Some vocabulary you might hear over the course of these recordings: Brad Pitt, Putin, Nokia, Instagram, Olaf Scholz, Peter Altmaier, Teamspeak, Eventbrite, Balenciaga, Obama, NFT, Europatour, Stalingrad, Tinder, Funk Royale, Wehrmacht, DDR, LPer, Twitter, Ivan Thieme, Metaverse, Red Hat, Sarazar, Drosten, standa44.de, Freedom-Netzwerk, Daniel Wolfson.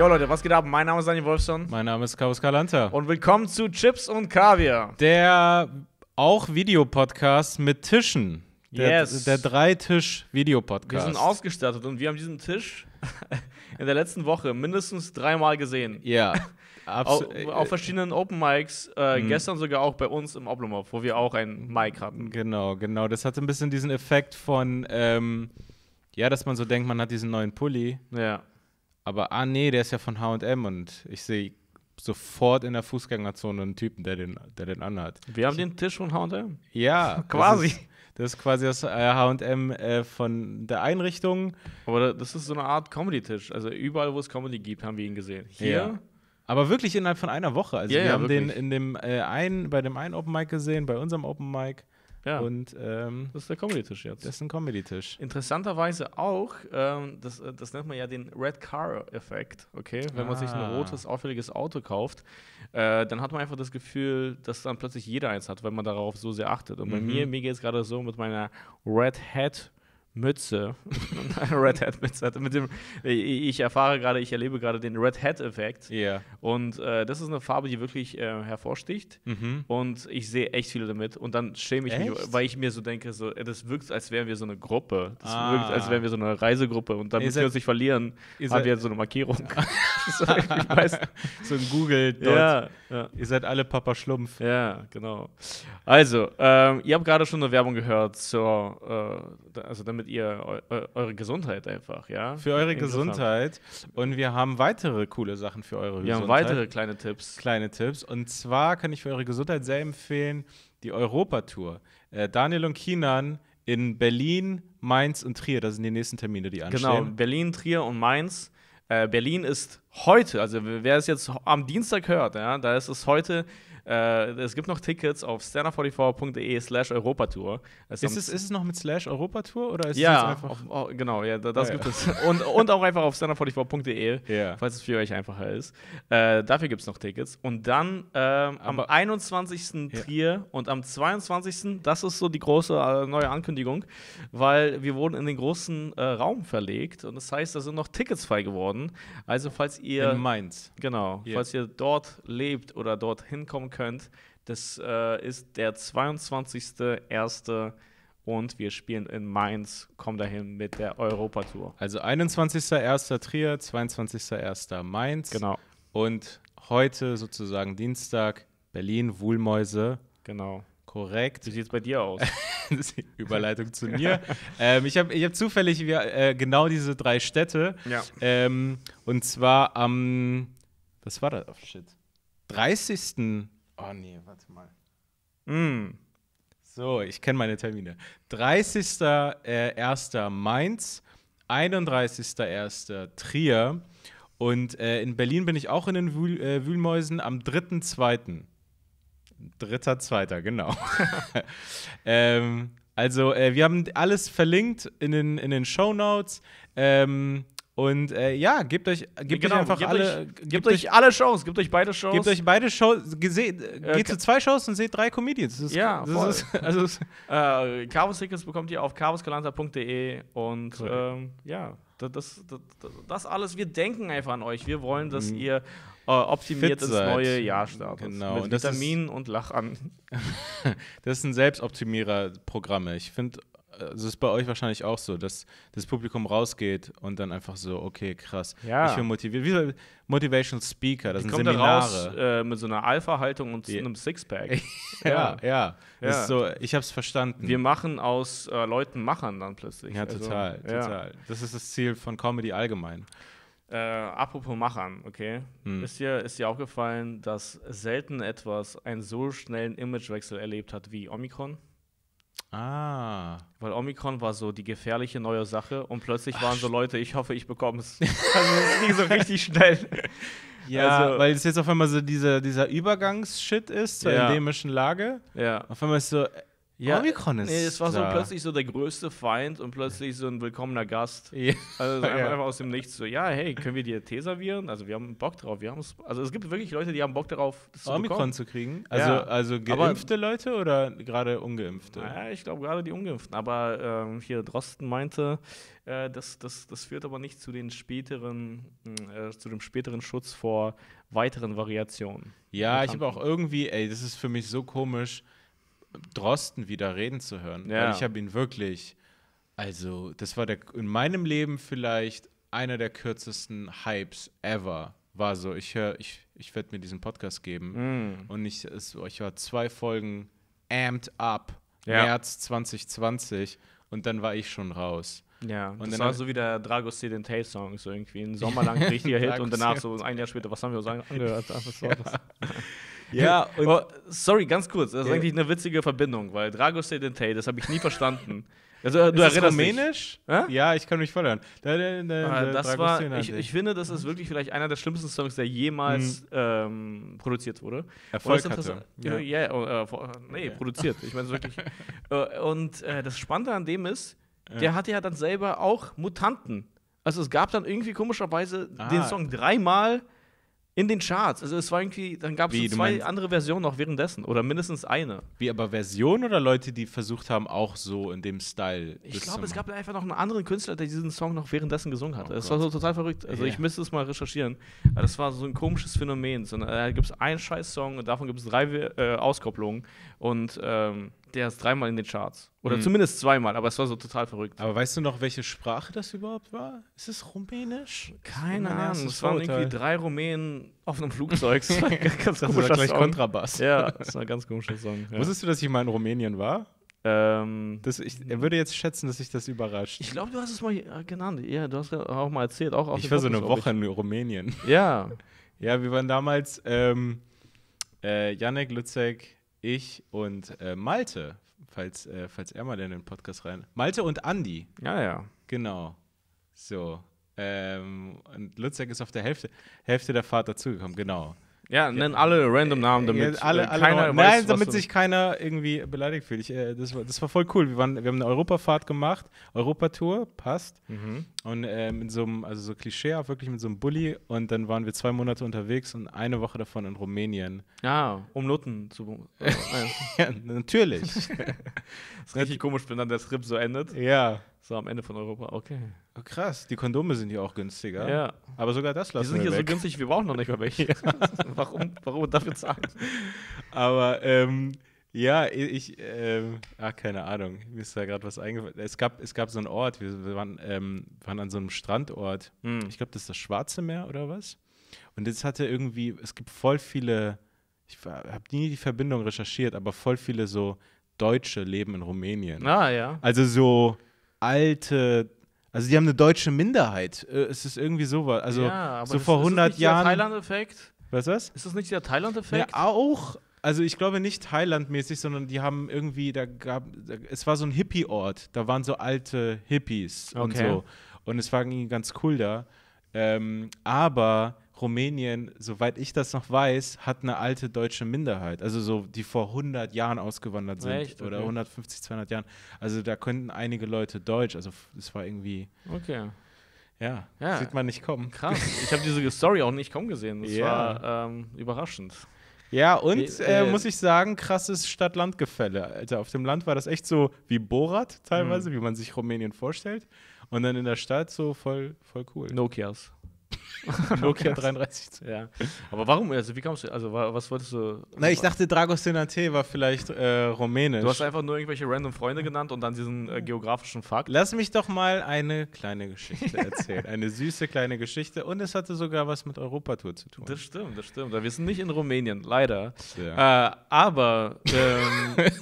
Jo Leute, was geht ab? Mein Name ist Daniel Wolfson. Mein Name ist Kawus Kalantar. Und willkommen zu Chips und Kaviar. Der auch Videopodcast mit Tischen. Der Drei-Tisch-Videopodcast. Wir sind ausgestattet und wir haben diesen Tisch in der letzten Woche mindestens 3-mal gesehen. Ja. Auf verschiedenen Open Mics, gestern sogar auch bei uns im Oblomov, wo wir auch ein Mic hatten. Genau. Das hatte ein bisschen diesen Effekt von, dass man so denkt, man hat diesen neuen Pulli. Ja. Aber, der ist ja von H&M und ich sehe sofort in der Fußgängerzone einen Typen, der den anhat. Wir haben den Tisch von H&M? Ja. Quasi. Das ist quasi das H&M von der Einrichtung. Aber das ist so eine Art Comedy-Tisch. Also überall, wo es Comedy gibt, haben wir ihn gesehen. Hier? Ja. Aber wirklich innerhalb von einer Woche. Also wir haben wirklich den bei dem einen Open Mic gesehen, bei unserem Open Mic. Ja. Und das ist der Comedy-Tisch jetzt. Das ist ein Comedy-Tisch. Interessanterweise auch, das nennt man ja den Red Car-Effekt, okay? Wenn man sich ein rotes, auffälliges Auto kauft, dann hat man einfach das Gefühl, dass dann plötzlich jeder eins hat, wenn man darauf so sehr achtet. Und bei mir geht es gerade so mit meiner Red Hat Mütze. Red Hat Mütze. Ich erlebe gerade den Red Hat Effekt. Yeah. Und das ist eine Farbe, die wirklich hervorsticht. Und ich sehe echt viele damit. Und dann schäme ich mich, weil ich mir so denke, so, das wirkt, als wären wir so eine Gruppe. Das wirkt, als wären wir so eine Reisegruppe. Und damit wir uns nicht verlieren, haben wir jetzt so eine Markierung. So ein Google dort. Ja. Ihr seid alle Papa Schlumpf. Ja, genau. Also, ihr habt gerade schon eine Werbung gehört damit ihr eure Gesundheit einfach, ja? Für eure Gesundheit. Und wir haben weitere coole Sachen für eure Gesundheit. Wir haben weitere kleine Tipps. Und zwar kann ich für eure Gesundheit sehr empfehlen, die Europatour. Daniel und Kinan in Berlin, Mainz und Trier. Das sind die nächsten Termine, die anstehen. Genau, Berlin, Trier und Mainz. Berlin ist heute, also wer es jetzt am Dienstag hört, ja, da ist es heute. Es gibt noch Tickets auf standa44.de/Europatour. Ist es noch mit /Europatour oder ist es einfach? Das gibt es. Und auch einfach auf standa44.de, falls es für euch einfacher ist. Dafür gibt es noch Tickets. Und dann am 21. Trier und am 22. Das ist so die große neue Ankündigung, weil wir wurden in den großen Raum verlegt und das heißt, da sind noch Tickets frei geworden. Also falls ihr in Mainz. Genau. Yeah. Falls ihr dort lebt oder dort hinkommen könnt. Das ist der 22.01. und wir spielen in Mainz. Komm dahin mit der Europatour. Also 21.01. Trier, 22.01. Mainz. Genau. Und heute sozusagen Dienstag Berlin, Wühlmäuse. Genau. Korrekt. Wie sieht es bei dir aus? Überleitung zu mir. Ich hab zufällig genau diese 3 Städte. Ja. Und zwar am 30. Oh nee, warte mal. So, ich kenne meine Termine. 30.01. Mainz, 31.01. Trier und in Berlin bin ich auch in den Wühlmäusen am 3.02. 3.02., genau. Wir haben alles verlinkt in den Shownotes. Gebt euch beide Shows. Geht zu 2 Shows und seht 3 Comedians. Kawus-Tickets bekommt ihr auf kawuskalantar.de und das alles, wir denken einfach an euch. Wir wollen, dass ihr optimiert ins neue Jahr startet. Genau. Mit Vitaminen und Lach an. Das ist ein Selbstoptimierer-Programm. Ich finde, es ist bei euch wahrscheinlich auch so, dass das Publikum rausgeht und dann einfach so, okay, krass, ich bin motiviert. Wie Motivational Speaker, das sind Seminare. Raus, mit so einer Alpha-Haltung und einem Sixpack. Das ist so, ich hab's verstanden. Wir machen aus Leuten Machern dann plötzlich. Ja, total. Das ist das Ziel von Comedy allgemein. Apropos Machern, okay? Ist dir aufgefallen, dass selten etwas einen so schnellen Imagewechsel erlebt hat wie Omikron? Weil Omikron war so die gefährliche neue Sache und plötzlich waren so Leute, ich hoffe, ich bekomme es. Also es ging so richtig schnell. Weil es jetzt auf einmal so dieser Übergangsshit ist zur endemischen Lage. Auf einmal ist so, Ja, Omikron ist nee, es war so plötzlich so der größte Feind und plötzlich so ein willkommener Gast. Ja. Also einfach aus dem Nichts so, ja, hey, können wir dir tesavieren? Also wir haben Bock drauf. Wir haben's, also es gibt wirklich Leute, die haben Bock darauf, das Omikron zu kriegen. Also, ja. Also geimpfte aber, Leute oder gerade Ungeimpfte? Ja, ich glaube gerade die Ungeimpften. Aber hier Drosten meinte, das führt aber nicht zu den späteren, zu dem späteren Schutz vor weiteren Variationen. Ja, ich habe auch irgendwie, das ist für mich so komisch, Drosten wieder reden zu hören. Ja. Weil ich habe ihn wirklich, also das war in meinem Leben vielleicht einer der kürzesten Hypes ever. War so, ich werde mir diesen Podcast geben. Mm. Und ich war 2 Folgen amped up, ja. März 2020 und dann war ich schon raus. Ja, und das war so wie der Dragostea Din Tei Song, so irgendwie ein sommerlang richtiger Hit und danach so ein Jahr später, was haben wir uns angehört? Was war das? Ja, und sorry, ganz kurz. Das ist eigentlich eine witzige Verbindung, weil Dragostea Din Tei, das habe ich nie verstanden. Also, du ist das rumänisch? Ja, ich kann mich vollhören. Ich finde, das ist wirklich vielleicht einer der schlimmsten Songs, der jemals produziert wurde. Erfolg hatte. Produziert. Ich meine wirklich. Und das Spannende an dem ist, der hatte ja dann selber auch Mutanten. Also es gab dann irgendwie komischerweise den Song dreimal in den Charts. Also es war irgendwie, dann gab es so 2 andere Versionen noch währenddessen oder mindestens eine. Wie, aber Versionen oder Leute, die versucht haben, auch so in dem Style? Ich glaube, es gab einfach noch einen anderen Künstler, der diesen Song noch währenddessen gesungen hat. Das war so total verrückt. Also ich müsste es mal recherchieren. Aber das war so ein komisches Phänomen. So, da gibt es einen Scheiß-Song und davon gibt es 3 Auskopplungen und der ist 3-mal in den Charts. Oder zumindest 2-mal, aber es war so total verrückt. Aber weißt du noch, welche Sprache das überhaupt war? Ist es rumänisch? Keine Ahnung. Es waren irgendwie 3 Rumänen auf einem Flugzeug. Das war ein ganz komischer Song. Kontrabass. Ja, das war ein ganz komischer Song. Ja. Wusstest du, dass ich mal in Rumänien war? Er würde jetzt schätzen, dass ich das überrascht. Ich glaube, du hast es mal genannt. Ja, du hast auch mal erzählt. Auch ich war so eine Woche in Rumänien. Ja. Ja, wir waren damals Jannik Lützek, ich und Malte, falls er mal in den Podcast rein. Malte und Andi. Ja, ja. Genau. So. Und Lützek ist auf der Hälfte der Fahrt dazugekommen, genau. Ja, nennen alle random Namen, damit sich keiner irgendwie beleidigt fühlt. Das war voll cool. Wir haben eine Europafahrt gemacht, Europatour, passt. Mhm. Und mit so einem, also so klischeehaft, wirklich mit so einem Bulli. Und dann waren wir 2 Monate unterwegs und eine Woche davon in Rumänien. Ja, um Noten zu. Ja, natürlich. Das ist richtig komisch, wenn dann der Trip so endet. Ja. So am Ende von Europa, okay. Oh, krass, die Kondome sind hier auch günstiger. Ja. Aber sogar das lassen wir weg. Die sind hier so günstig, wir brauchen noch nicht mehr welche. Warum dafür zahlen? Aber, keine Ahnung, mir ist da gerade was eingefallen. Es gab so einen Ort, wir waren an so einem Strandort. Mhm. Ich glaube, das ist das Schwarze Meer oder was? Und das hatte irgendwie, es gibt voll viele, ich habe nie die Verbindung recherchiert, aber voll viele so Deutsche leben in Rumänien. Ah, ja. Also so also die haben eine deutsche Minderheit. Es ist irgendwie sowas. Also ja, so vor 100 Jahren. Ist das nicht der Thailand-Effekt? Was ist das? Ist das nicht der Thailand-Effekt? Ja, auch. Also ich glaube nicht Thailand-mäßig, sondern die haben irgendwie, es war so ein Hippie-Ort. Da waren so alte Hippies und so. Und es war irgendwie ganz cool da. Aber Rumänien, soweit ich das noch weiß, hat eine alte deutsche Minderheit. Also so, die vor 100 Jahren ausgewandert sind. Echt? Okay. Oder 150, 200 Jahren. Also da könnten einige Leute Deutsch. Also es war irgendwie... Okay. Ja, sieht man nicht kommen. Krass. Ich habe diese Story auch nicht kommen gesehen. Das war überraschend. Ja, und muss ich sagen, krasses Stadt-Land-Gefälle. Alter, auf dem Land war das echt so wie Borat teilweise, wie man sich Rumänien vorstellt. Und dann in der Stadt so voll cool. Nokias. Nokia 33. Ja. Aber warum? Also wie kamst du? Also was wolltest du? Na, ich dachte, Dragostea Din Tei war vielleicht rumänisch. Du hast einfach nur irgendwelche random Freunde genannt und dann diesen geografischen Fakt. Lass mich doch mal eine kleine Geschichte erzählen. Eine süße kleine Geschichte. Und es hatte sogar was mit Europatour zu tun. Das stimmt. Wir sind nicht in Rumänien, leider. Ja.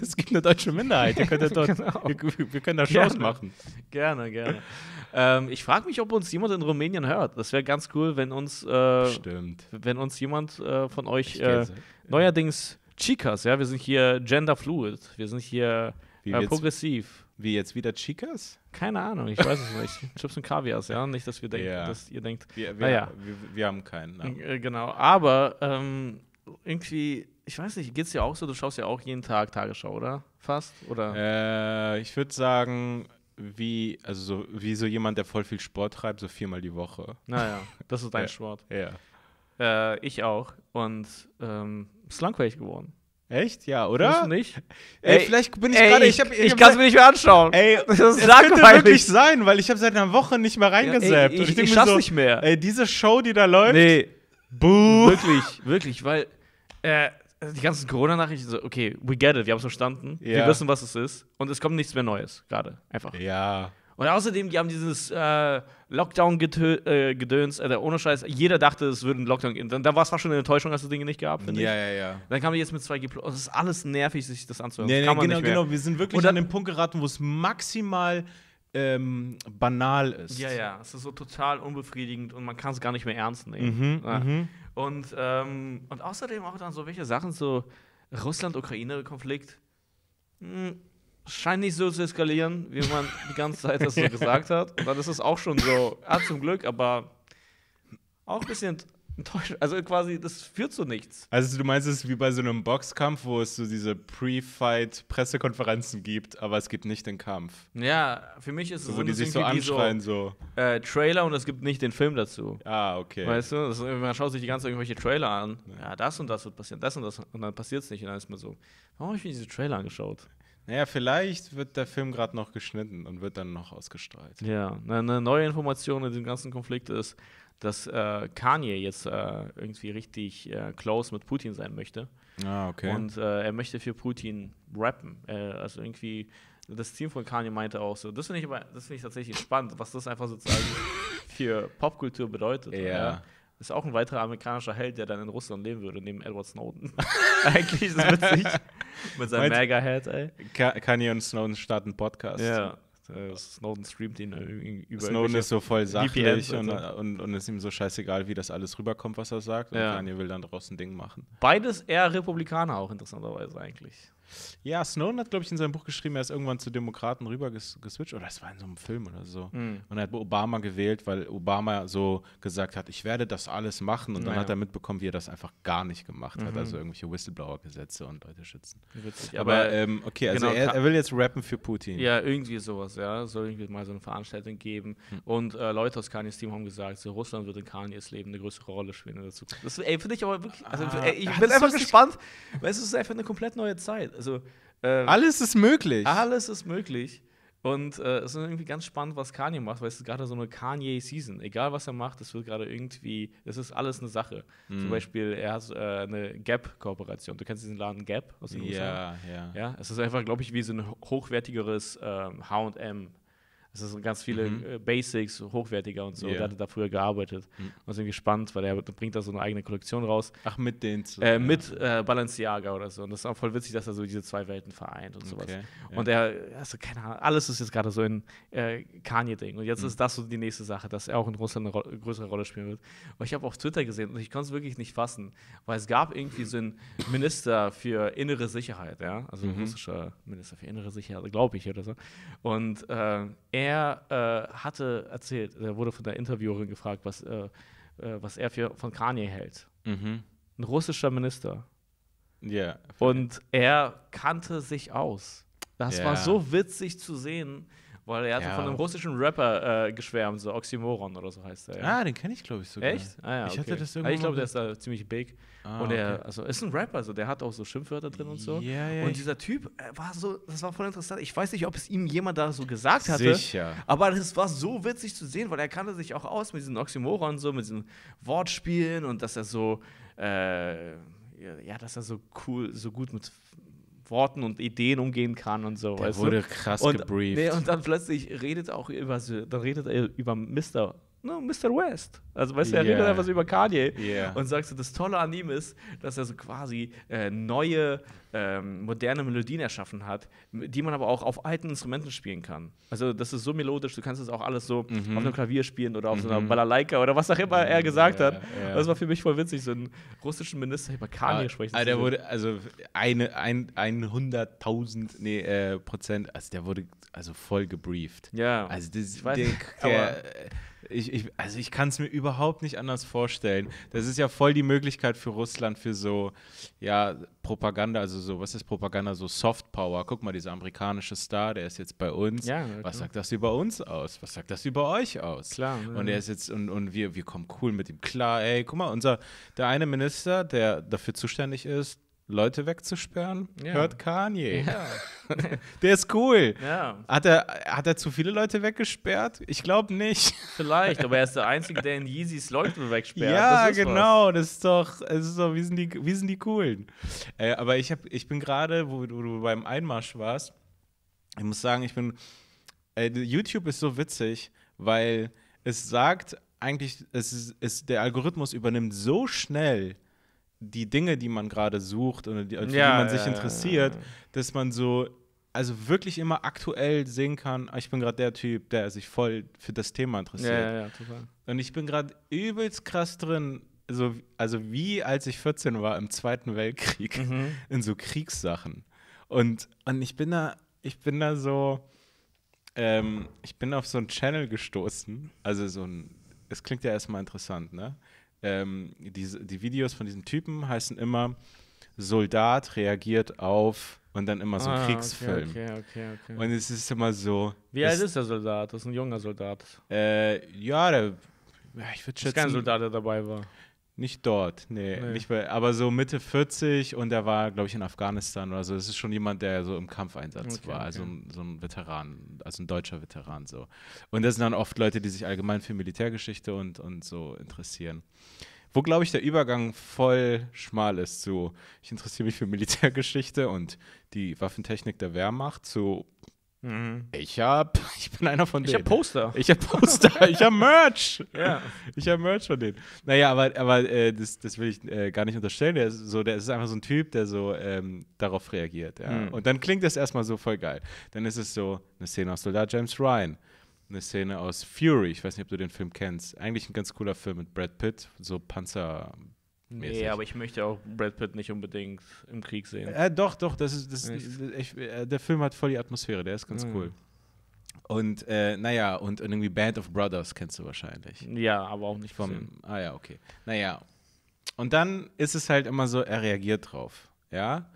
Es gibt eine deutsche Minderheit. Ihr könnt ja dort, genau. wir können da Shows machen. Gerne. Ich frage mich, ob uns jemand in Rumänien hört. Das wäre ganz cool, wenn uns jemand von euch neuerdings Chicas, ja, wir sind hier genderfluid, wir sind hier progressiv. Wie jetzt wieder Chicas? Keine Ahnung, ich weiß es nicht. Chips und Kaviar, ja, nicht, dass wir denken, dass ihr denkt. Wir haben keinen Namen. Genau, aber irgendwie ich weiß nicht, geht's dir auch so? Du schaust ja auch jeden Tag Tagesschau, oder? Fast? Oder? Ich würde sagen, wie so jemand, der voll viel Sport treibt, so 4-mal die Woche. Naja, das ist dein Sport. Ja. Ich auch. Und ist langweilig geworden. Echt? Ja, oder? Nicht? Ey, vielleicht bin ich gerade... Ich kann es mir nicht mehr anschauen. Ey, das könnte wirklich sein, weil ich habe seit einer Woche nicht mehr reingesappt. Ja, ich schaff's so, nicht mehr. Ey, diese Show, die da läuft... Nee. Buh. Wirklich, weil die ganzen Corona-Nachrichten so, okay, we get it, wir haben es verstanden. Ja. Wir wissen, was es ist. Und es kommt nichts mehr Neues gerade, einfach. Ja. Und außerdem, die haben dieses Lockdown-Gedöns, ohne Scheiß, jeder dachte, es würde ein Lockdown geben. Da war es fast schon eine Enttäuschung, dass das Ding nicht gab, finde ich. Ja. Dann kam die jetzt mit 2G+. Es ist alles nervig, sich das anzuhören. Nee, genau, wir sind wirklich an den Punkt geraten, wo es maximal banal ist. Ja, es ist so total unbefriedigend und man kann es gar nicht mehr ernst nehmen. Mhm, ja. Und außerdem auch dann so welche Sachen, so Russland-Ukraine-Konflikt, scheint nicht so zu eskalieren, wie man die ganze Zeit das so gesagt hat. Und dann ist es auch schon so, zum Glück, aber auch ein bisschen enttäuschend. Also quasi, das führt zu nichts. Also du meinst, es ist wie bei so einem Boxkampf, wo es so diese Pre-Fight-Pressekonferenzen gibt, aber es gibt nicht den Kampf. Ja, für mich ist es so, wo die sich so anschreien, so. Trailer und es gibt nicht den Film dazu. Ah, okay. Weißt du, man schaut sich die ganze Zeit irgendwelche Trailer an. Ja, das und das wird passieren, das und das. Und dann passiert es nicht. Und dann ist man so, warum habe ich mir diese Trailer angeschaut? Naja, vielleicht wird der Film gerade noch geschnitten und wird dann noch ausgestrahlt. Ja, eine neue Information in diesem ganzen Konflikt ist, dass Kanye jetzt irgendwie richtig close mit Putin sein möchte. Ah, okay. Und er möchte für Putin rappen. Also irgendwie, das Team von Kanye meinte auch so, das finde ich tatsächlich spannend, was das einfach sozusagen für Popkultur bedeutet. Ja. Ist auch ein weiterer amerikanischer Held, der dann in Russland leben würde, neben Edward Snowden. Eigentlich ist es witzig. Mit seinem Mega-Head, ey. Kanye und Snowden starten einen Podcast. Ja. Snowden streamt ihn über. Snowden ist so voll sachlich und ist ihm so scheißegal, wie das alles rüberkommt, was er sagt. Und Kanye will dann draußen ein Ding machen. Beides eher Republikaner auch, interessanterweise eigentlich. Ja, Snowden hat, glaube ich, in seinem Buch geschrieben, er ist irgendwann zu Demokraten rüber geswitcht. Oder es war in so einem Film oder so. Mhm. Und er hat Obama gewählt, weil Obama so gesagt hat, ich werde das alles machen. Und dann hat er mitbekommen, wie er das einfach gar nicht gemacht hat. Also irgendwelche Whistleblower-Gesetze und Leute schützen. Witzig, aber okay, also genau, er will jetzt rappen für Putin. Ja, irgendwie sowas, ja. Es soll irgendwie mal so eine Veranstaltung geben. Mhm. Und Leute aus Kanyes Team haben gesagt, so Russland wird in Kanyes Leben eine größere Rolle spielen in der Zukunft. Das finde ich aber wirklich, ich bin einfach gespannt, weil es ist einfach eine komplett neue Zeit. Also, alles ist möglich. Alles ist möglich. Und es ist irgendwie ganz spannend, was Kanye macht, weil es ist gerade so eine Kanye-Season. Egal, was er macht, es wird gerade irgendwie, es ist alles eine Sache. Mm. Zum Beispiel, er hat eine Gap-Kooperation. Du kennst diesen Laden Gap aus den USA? Ja. Es ist einfach, glaube ich, wie so ein hochwertigeres H&M. Es sind ganz viele Basics, hochwertiger und so. Yeah. Der hatte da früher gearbeitet. Mhm. Und sind gespannt, weil er bringt da so eine eigene Kollektion raus. Ach, mit denen zusammen. Mit Balenciaga oder so. Und das ist auch voll witzig, dass er so diese zwei Welten vereint und sowas. Ja. Und er, also keine Ahnung, alles ist jetzt gerade so ein Kanye-Ding. Und jetzt ist das so die nächste Sache, dass er auch in Russland eine größere Rolle spielen wird. Und ich habe auf Twitter gesehen und ich konnte es wirklich nicht fassen, weil es gab irgendwie so einen Minister für innere Sicherheit, ja? Also ein russischer Minister für innere Sicherheit, glaube ich, oder so. Und er hatte erzählt, er wurde von der Interviewerin gefragt, was er von Kanye hält. Mhm. Ein russischer Minister. Ja. Und er kannte sich aus. Das war so witzig zu sehen, weil er hatte von einem russischen Rapper geschwärmt, so Oxymoron oder so heißt er. Ja. Ah, den kenne ich, glaube ich, sogar. Echt? Ah, ja, okay. Ich hatte das irgendwie. Ich glaube, der ist da ziemlich big. Ah, und er ist ein Rapper, also der hat auch so Schimpfwörter drin und so. Yeah. Und dieser Typ war so, das war voll interessant. Ich weiß nicht, ob es ihm jemand da so gesagt hatte. Sicher. Aber das war so witzig zu sehen, weil er kannte sich auch aus mit diesen Oxymoron, so mit diesen Wortspielen und dass er so, dass er so cool, so gut mit Worten und Ideen umgehen kann und so. Der wurde krass gebrieft. Nee, und dann plötzlich redet auch über, dann redet er über Mr. West. Also, weißt du, er redet einfach so über Kanye und sagt so, das Tolle an ihm ist, dass er so quasi neue, moderne Melodien erschaffen hat, die man aber auch auf alten Instrumenten spielen kann. Also, das ist so melodisch, du kannst das auch alles so auf einem Klavier spielen oder auf so einer Balalaika oder was auch immer er gesagt hat. Ja. Das war für mich voll witzig, so einen russischen Minister über Kanye sprechen zu können. Also, 100.000 Prozent, also der wurde voll gebrieft. Ja. Also, das, ich weiß, aber Ich kann es mir überhaupt nicht anders vorstellen. Das ist ja voll die Möglichkeit für Russland für so, ja, Propaganda, also so, was ist Propaganda? So Soft Power. Guck mal, dieser amerikanische Star, der ist jetzt bei uns. Ja, okay. Was sagt das über uns aus? Was sagt das über euch aus? Klar. Ja. Und er ist jetzt, und wir kommen cool mit ihm klar. Ey, guck mal, der eine Minister, der dafür zuständig ist, Leute wegzusperren, ja, hört Kanye. Ja. Der ist cool. Ja. Hat er zu viele Leute weggesperrt? Ich glaube nicht. Vielleicht, aber er ist der Einzige, der in Yeezys Leute wegsperrt. Ja, genau. Das ist doch, wir sind die Coolen. Aber ich bin gerade, wo du beim Einmarsch warst, ich muss sagen, YouTube ist so witzig, weil es sagt eigentlich, der Algorithmus übernimmt so schnell die Dinge, die man gerade sucht oder für die man sich interessiert, dass man so, also wirklich immer aktuell sehen kann, ich bin gerade der Typ, der sich voll für das Thema interessiert. Ja, total. Und ich bin gerade übelst krass drin, also wie als ich 14 war im Zweiten Weltkrieg, in so Kriegssachen. Und ich bin da so, ich bin auf so einen Channel gestoßen, also es klingt ja erstmal interessant, ne? Die Videos von diesem Typen heißen immer Soldat reagiert auf und dann immer so ein Kriegsfilm. Okay. Und es ist immer so. Wie alt ist der Soldat? Das ist ein junger Soldat. Ich würde schätzen. Ist kein Soldat, der dabei war. Nicht dort, nee. Nicht bei, aber so Mitte 40 und er war, glaube ich, in Afghanistan oder so. Das ist schon jemand, der so im Kampfeinsatz war, also so ein Veteran, also ein deutscher Veteran so. Und das sind dann oft Leute, die sich allgemein für Militärgeschichte und so interessieren. Wo, glaube ich, der Übergang voll schmal ist zu, ich interessiere mich für Militärgeschichte und die Waffentechnik der Wehrmacht zu, ich bin einer von denen. Ich hab Poster, ich hab Merch. Ja. Ich hab Merch von denen. Naja, aber das will ich gar nicht unterstellen. Der ist einfach so ein Typ, der so darauf reagiert. Ja. Mhm. Und dann klingt das erstmal so voll geil. Dann ist es so eine Szene aus Soldat James Ryan, eine Szene aus Fury. Ich weiß nicht, ob du den Film kennst. Eigentlich ein ganz cooler Film mit Brad Pitt, so Panzer. Nee, aber ich möchte auch Brad Pitt nicht unbedingt im Krieg sehen. Doch, der Film hat voll die Atmosphäre, der ist ganz cool. Und und irgendwie Band of Brothers kennst du wahrscheinlich. Ja, aber auch nicht gesehen. Ah ja, okay. Naja, und dann ist es halt immer so, er reagiert drauf, ja.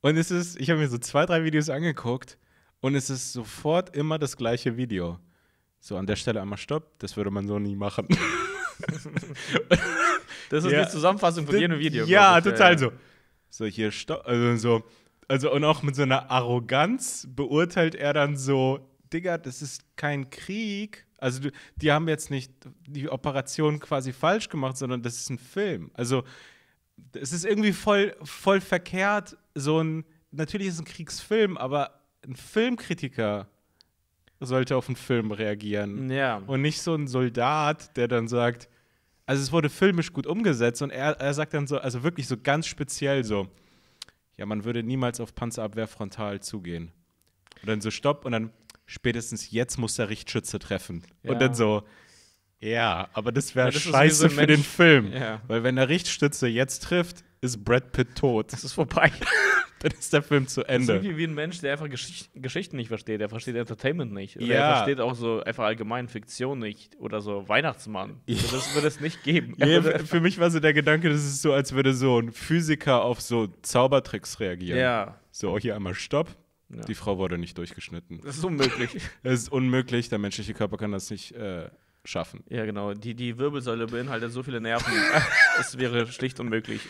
Und ich habe mir so 2, 3 Videos angeguckt und es ist sofort immer das gleiche Video. So, an der Stelle einmal Stopp, das würde man so nie machen. Das ist eine Zusammenfassung von jedem Video. Ja, total so. So, hier Stopp. Also, und auch mit so einer Arroganz beurteilt er dann so, Digga, das ist kein Krieg. Also, die haben jetzt nicht die Operation quasi falsch gemacht, sondern das ist ein Film. Also, es ist irgendwie voll verkehrt. Natürlich ist es ein Kriegsfilm, aber ein Filmkritiker sollte auf einen Film reagieren. Ja. Und nicht so ein Soldat, der dann sagt, also es wurde filmisch gut umgesetzt und er sagt dann so, also wirklich so ganz speziell so, ja, man würde niemals auf Panzerabwehr frontal zugehen. Und dann so Stopp und dann spätestens jetzt muss der Richtschütze treffen. Ja. Und dann so, ja, aber das wäre scheiße für den Film. Ja. Weil wenn der Richtschütze jetzt trifft, ist Brad Pitt tot. Das ist vorbei. Dann ist der Film zu Ende. Das ist wie ein Mensch, der einfach Geschichten nicht versteht. Er versteht Entertainment nicht. Ja. Er versteht auch so einfach allgemein Fiktion nicht. Oder so Weihnachtsmann. Ja. Das würde es nicht geben. Ja, für mich war so der Gedanke, das ist so, als würde so ein Physiker auf so Zaubertricks reagieren. Ja. So, hier einmal Stopp. Ja. Die Frau wurde nicht durchgeschnitten. Das ist unmöglich. Das ist unmöglich. Der menschliche Körper kann das nicht schaffen. Ja, genau. Die Wirbelsäule beinhaltet so viele Nerven. Es wäre schlicht unmöglich.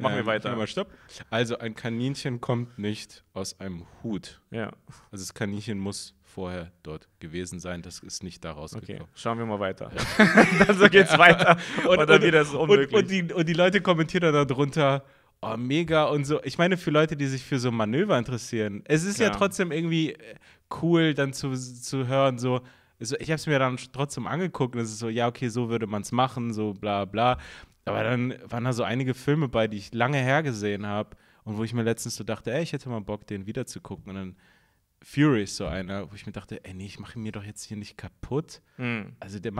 Machen wir weiter. Mal Stopp. Also, ein Kaninchen kommt nicht aus einem Hut. Ja. Also, das Kaninchen muss vorher dort gewesen sein. Das ist nicht da rausgekommen. Okay, schauen wir mal weiter. Ja. Dann so geht's weiter. Und dann wieder so unmöglich. Und die Leute kommentieren dann darunter, oh, mega und so. Ich meine, für Leute, die sich für so Manöver interessieren, es ist ja trotzdem irgendwie cool, dann zu hören, so, also ich habe es mir dann trotzdem angeguckt und es ist so, ja, okay, so würde man es machen, so bla bla. Aber dann waren da so einige Filme bei, die ich lange her gesehen habe und wo ich mir letztens so dachte, ey, ich hätte mal Bock, den wieder zu gucken. Und dann Fury ist so einer, wo ich mir dachte, ey, nee, ich mache mir doch jetzt hier nicht kaputt. Mhm. Also es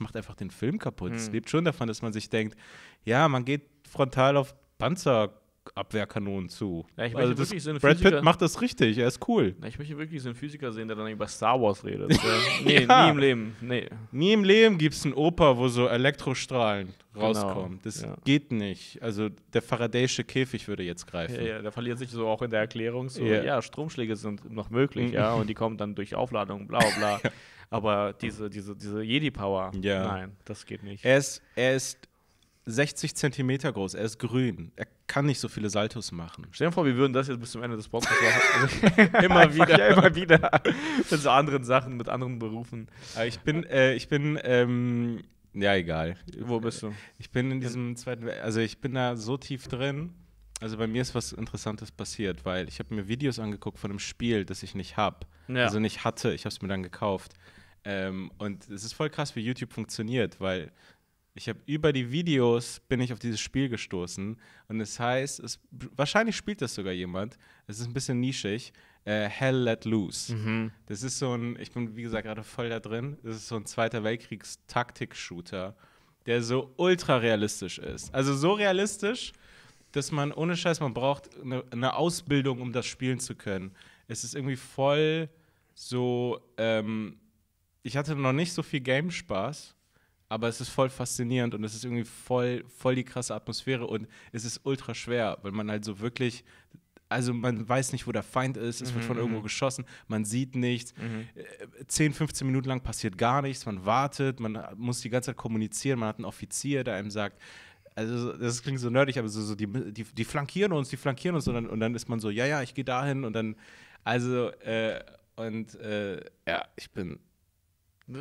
macht einfach den Film kaputt. Es lebt schon davon, dass man sich denkt, ja, man geht frontal auf Panzer Abwehrkanonen zu. Ja, ich also das, so Brad Pitt macht das richtig, er ist cool. Ja, ich möchte wirklich so einen Physiker sehen, der dann über Star Wars redet. Nee, ja. Nie im Leben. Nee. Nie im Leben gibt es einen Opa, wo so Elektrostrahlen rauskommen. Das geht nicht. Also der Faraday'sche Käfig würde jetzt greifen. Ja, ja, der verliert sich so auch in der Erklärung. So, ja, Stromschläge sind noch möglich, ja, und die kommen dann durch Aufladung, bla bla. Ja. Aber diese Jedi-Power, nein, das geht nicht. Er ist 60 Zentimeter groß, er ist grün. Er kann nicht so viele Saltos machen. Stell dir vor, wir würden das jetzt bis zum Ende des Podcasts machen. Also immer wieder. Mit so anderen Sachen, mit anderen Berufen. Aber egal. Wo bist du? Ich bin in diesem zweiten, also ich bin da so tief drin. Also bei mir ist was Interessantes passiert, weil ich habe mir Videos angeguckt von einem Spiel, das ich nicht habe. Ja. Also nicht hatte, ich habe es mir dann gekauft. Und es ist voll krass, wie YouTube funktioniert, weil ich habe über die Videos bin ich auf dieses Spiel gestoßen und es heißt, wahrscheinlich spielt das sogar jemand, es ist ein bisschen nischig, Hell Let Loose. Mhm. Das ist so ein, ich bin wie gesagt gerade voll da drin, das ist so ein Zweiter Weltkriegs-Taktik-Shooter, der so ultra realistisch ist. Also so realistisch, dass man ohne Scheiß, man braucht eine Ausbildung, um das spielen zu können. Es ist irgendwie voll so, ich hatte noch nicht so viel Game-Spaß, aber es ist voll faszinierend und es ist irgendwie voll die krasse Atmosphäre und es ist ultra schwer, weil man halt so wirklich, also man weiß nicht, wo der Feind ist, es wird von irgendwo geschossen, man sieht nichts, 10, 15 Minuten lang passiert gar nichts, man wartet, man muss die ganze Zeit kommunizieren, man hat einen Offizier, der einem sagt, also das klingt so nerdig, aber so die flankieren uns, und dann ist man so, ja, ich gehe dahin und dann, also, ich bin...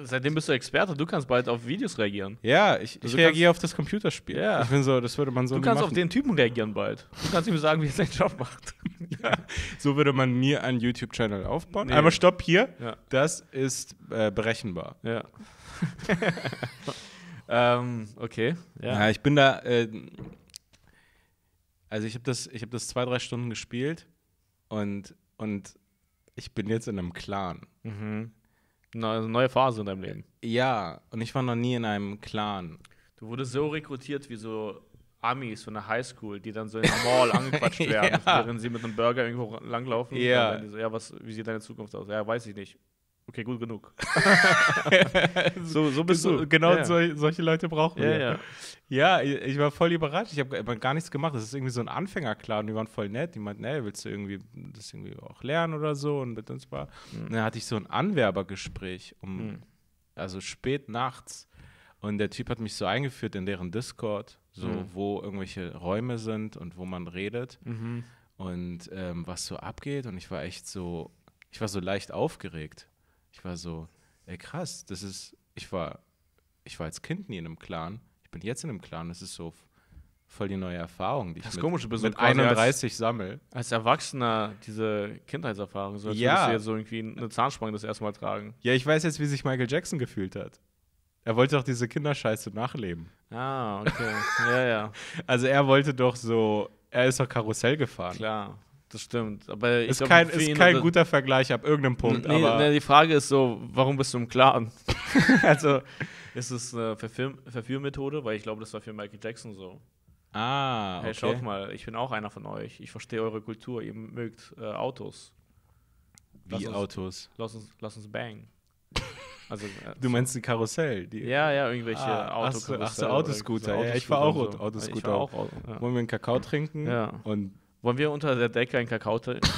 Seitdem bist du Experte, du kannst bald auf Videos reagieren. Ja, ich reagiere auf das Computerspiel. Ja. Ich bin so, das würde man so. Du kannst auf den Typen reagieren bald. Du kannst ihm sagen, wie er seinen Job macht. Ja. So würde man mir einen YouTube-Channel aufbauen. Nee. Einmal Stopp hier. Ja. Das ist berechenbar. Ja. Okay. Ja. Na, ich bin da. Also ich habe das 2-3 Stunden gespielt und ich bin jetzt in einem Clan. Mhm. Eine neue Phase in deinem Leben. Ja, und ich war noch nie in einem Clan. Du wurdest so rekrutiert wie so Amis von der Highschool, die dann so in der Mall angequatscht werden, während sie mit einem Burger irgendwo langlaufen. Yeah. Und dann so, wie sieht deine Zukunft aus? Ja, weiß ich nicht. Okay, gut genug. so bist du. Genau, ja. Solche Leute brauchen wir. Ja, ich war voll überrascht. Ich habe gar nichts gemacht. Das ist irgendwie so ein Anfängerclan. Die waren voll nett. Die meinten, willst du irgendwie das irgendwie auch lernen oder so? Und mit uns war. Und dann hatte ich so ein Anwerbergespräch also spät nachts. Und der Typ hat mich so eingeführt in deren Discord, wo irgendwelche Räume sind und wo man redet und was so abgeht. Und ich war so leicht aufgeregt. Ich war so, krass, das ist, ich war als Kind nie in einem Clan, ich bin jetzt in einem Clan, das ist so voll die neue Erfahrung, die mit 31 sammle. Als Erwachsener diese Kindheitserfahrung, so als würdest du jetzt so irgendwie eine Zahnspange das erste Mal tragen. Ja, ich weiß jetzt, wie sich Michael Jackson gefühlt hat. Er wollte doch diese Kinderscheiße nachleben. Ah, okay, ja. Also er wollte doch so, er ist doch Karussell gefahren. Klar. Das stimmt. Aber ist kein guter Vergleich ab irgendeinem Punkt. Nee, die Frage ist so, warum bist du im Klaren? Also ist es eine Verführmethode? Weil ich glaube, das war für Michael Jackson so. Ah, okay. Hey, schaut mal, ich bin auch einer von euch. Ich verstehe eure Kultur. Ihr mögt Autos. Autos? Lass uns bangen. Also, du meinst ein Karussell? Irgendwelche Autokarussell. Ach so, Autoscooter. So, ich war auch Autoscooter. Ich war auch Auto, ja. Wollen wir einen Kakao trinken? Ja. Und wollen wir unter der Decke einen Kakao trinken?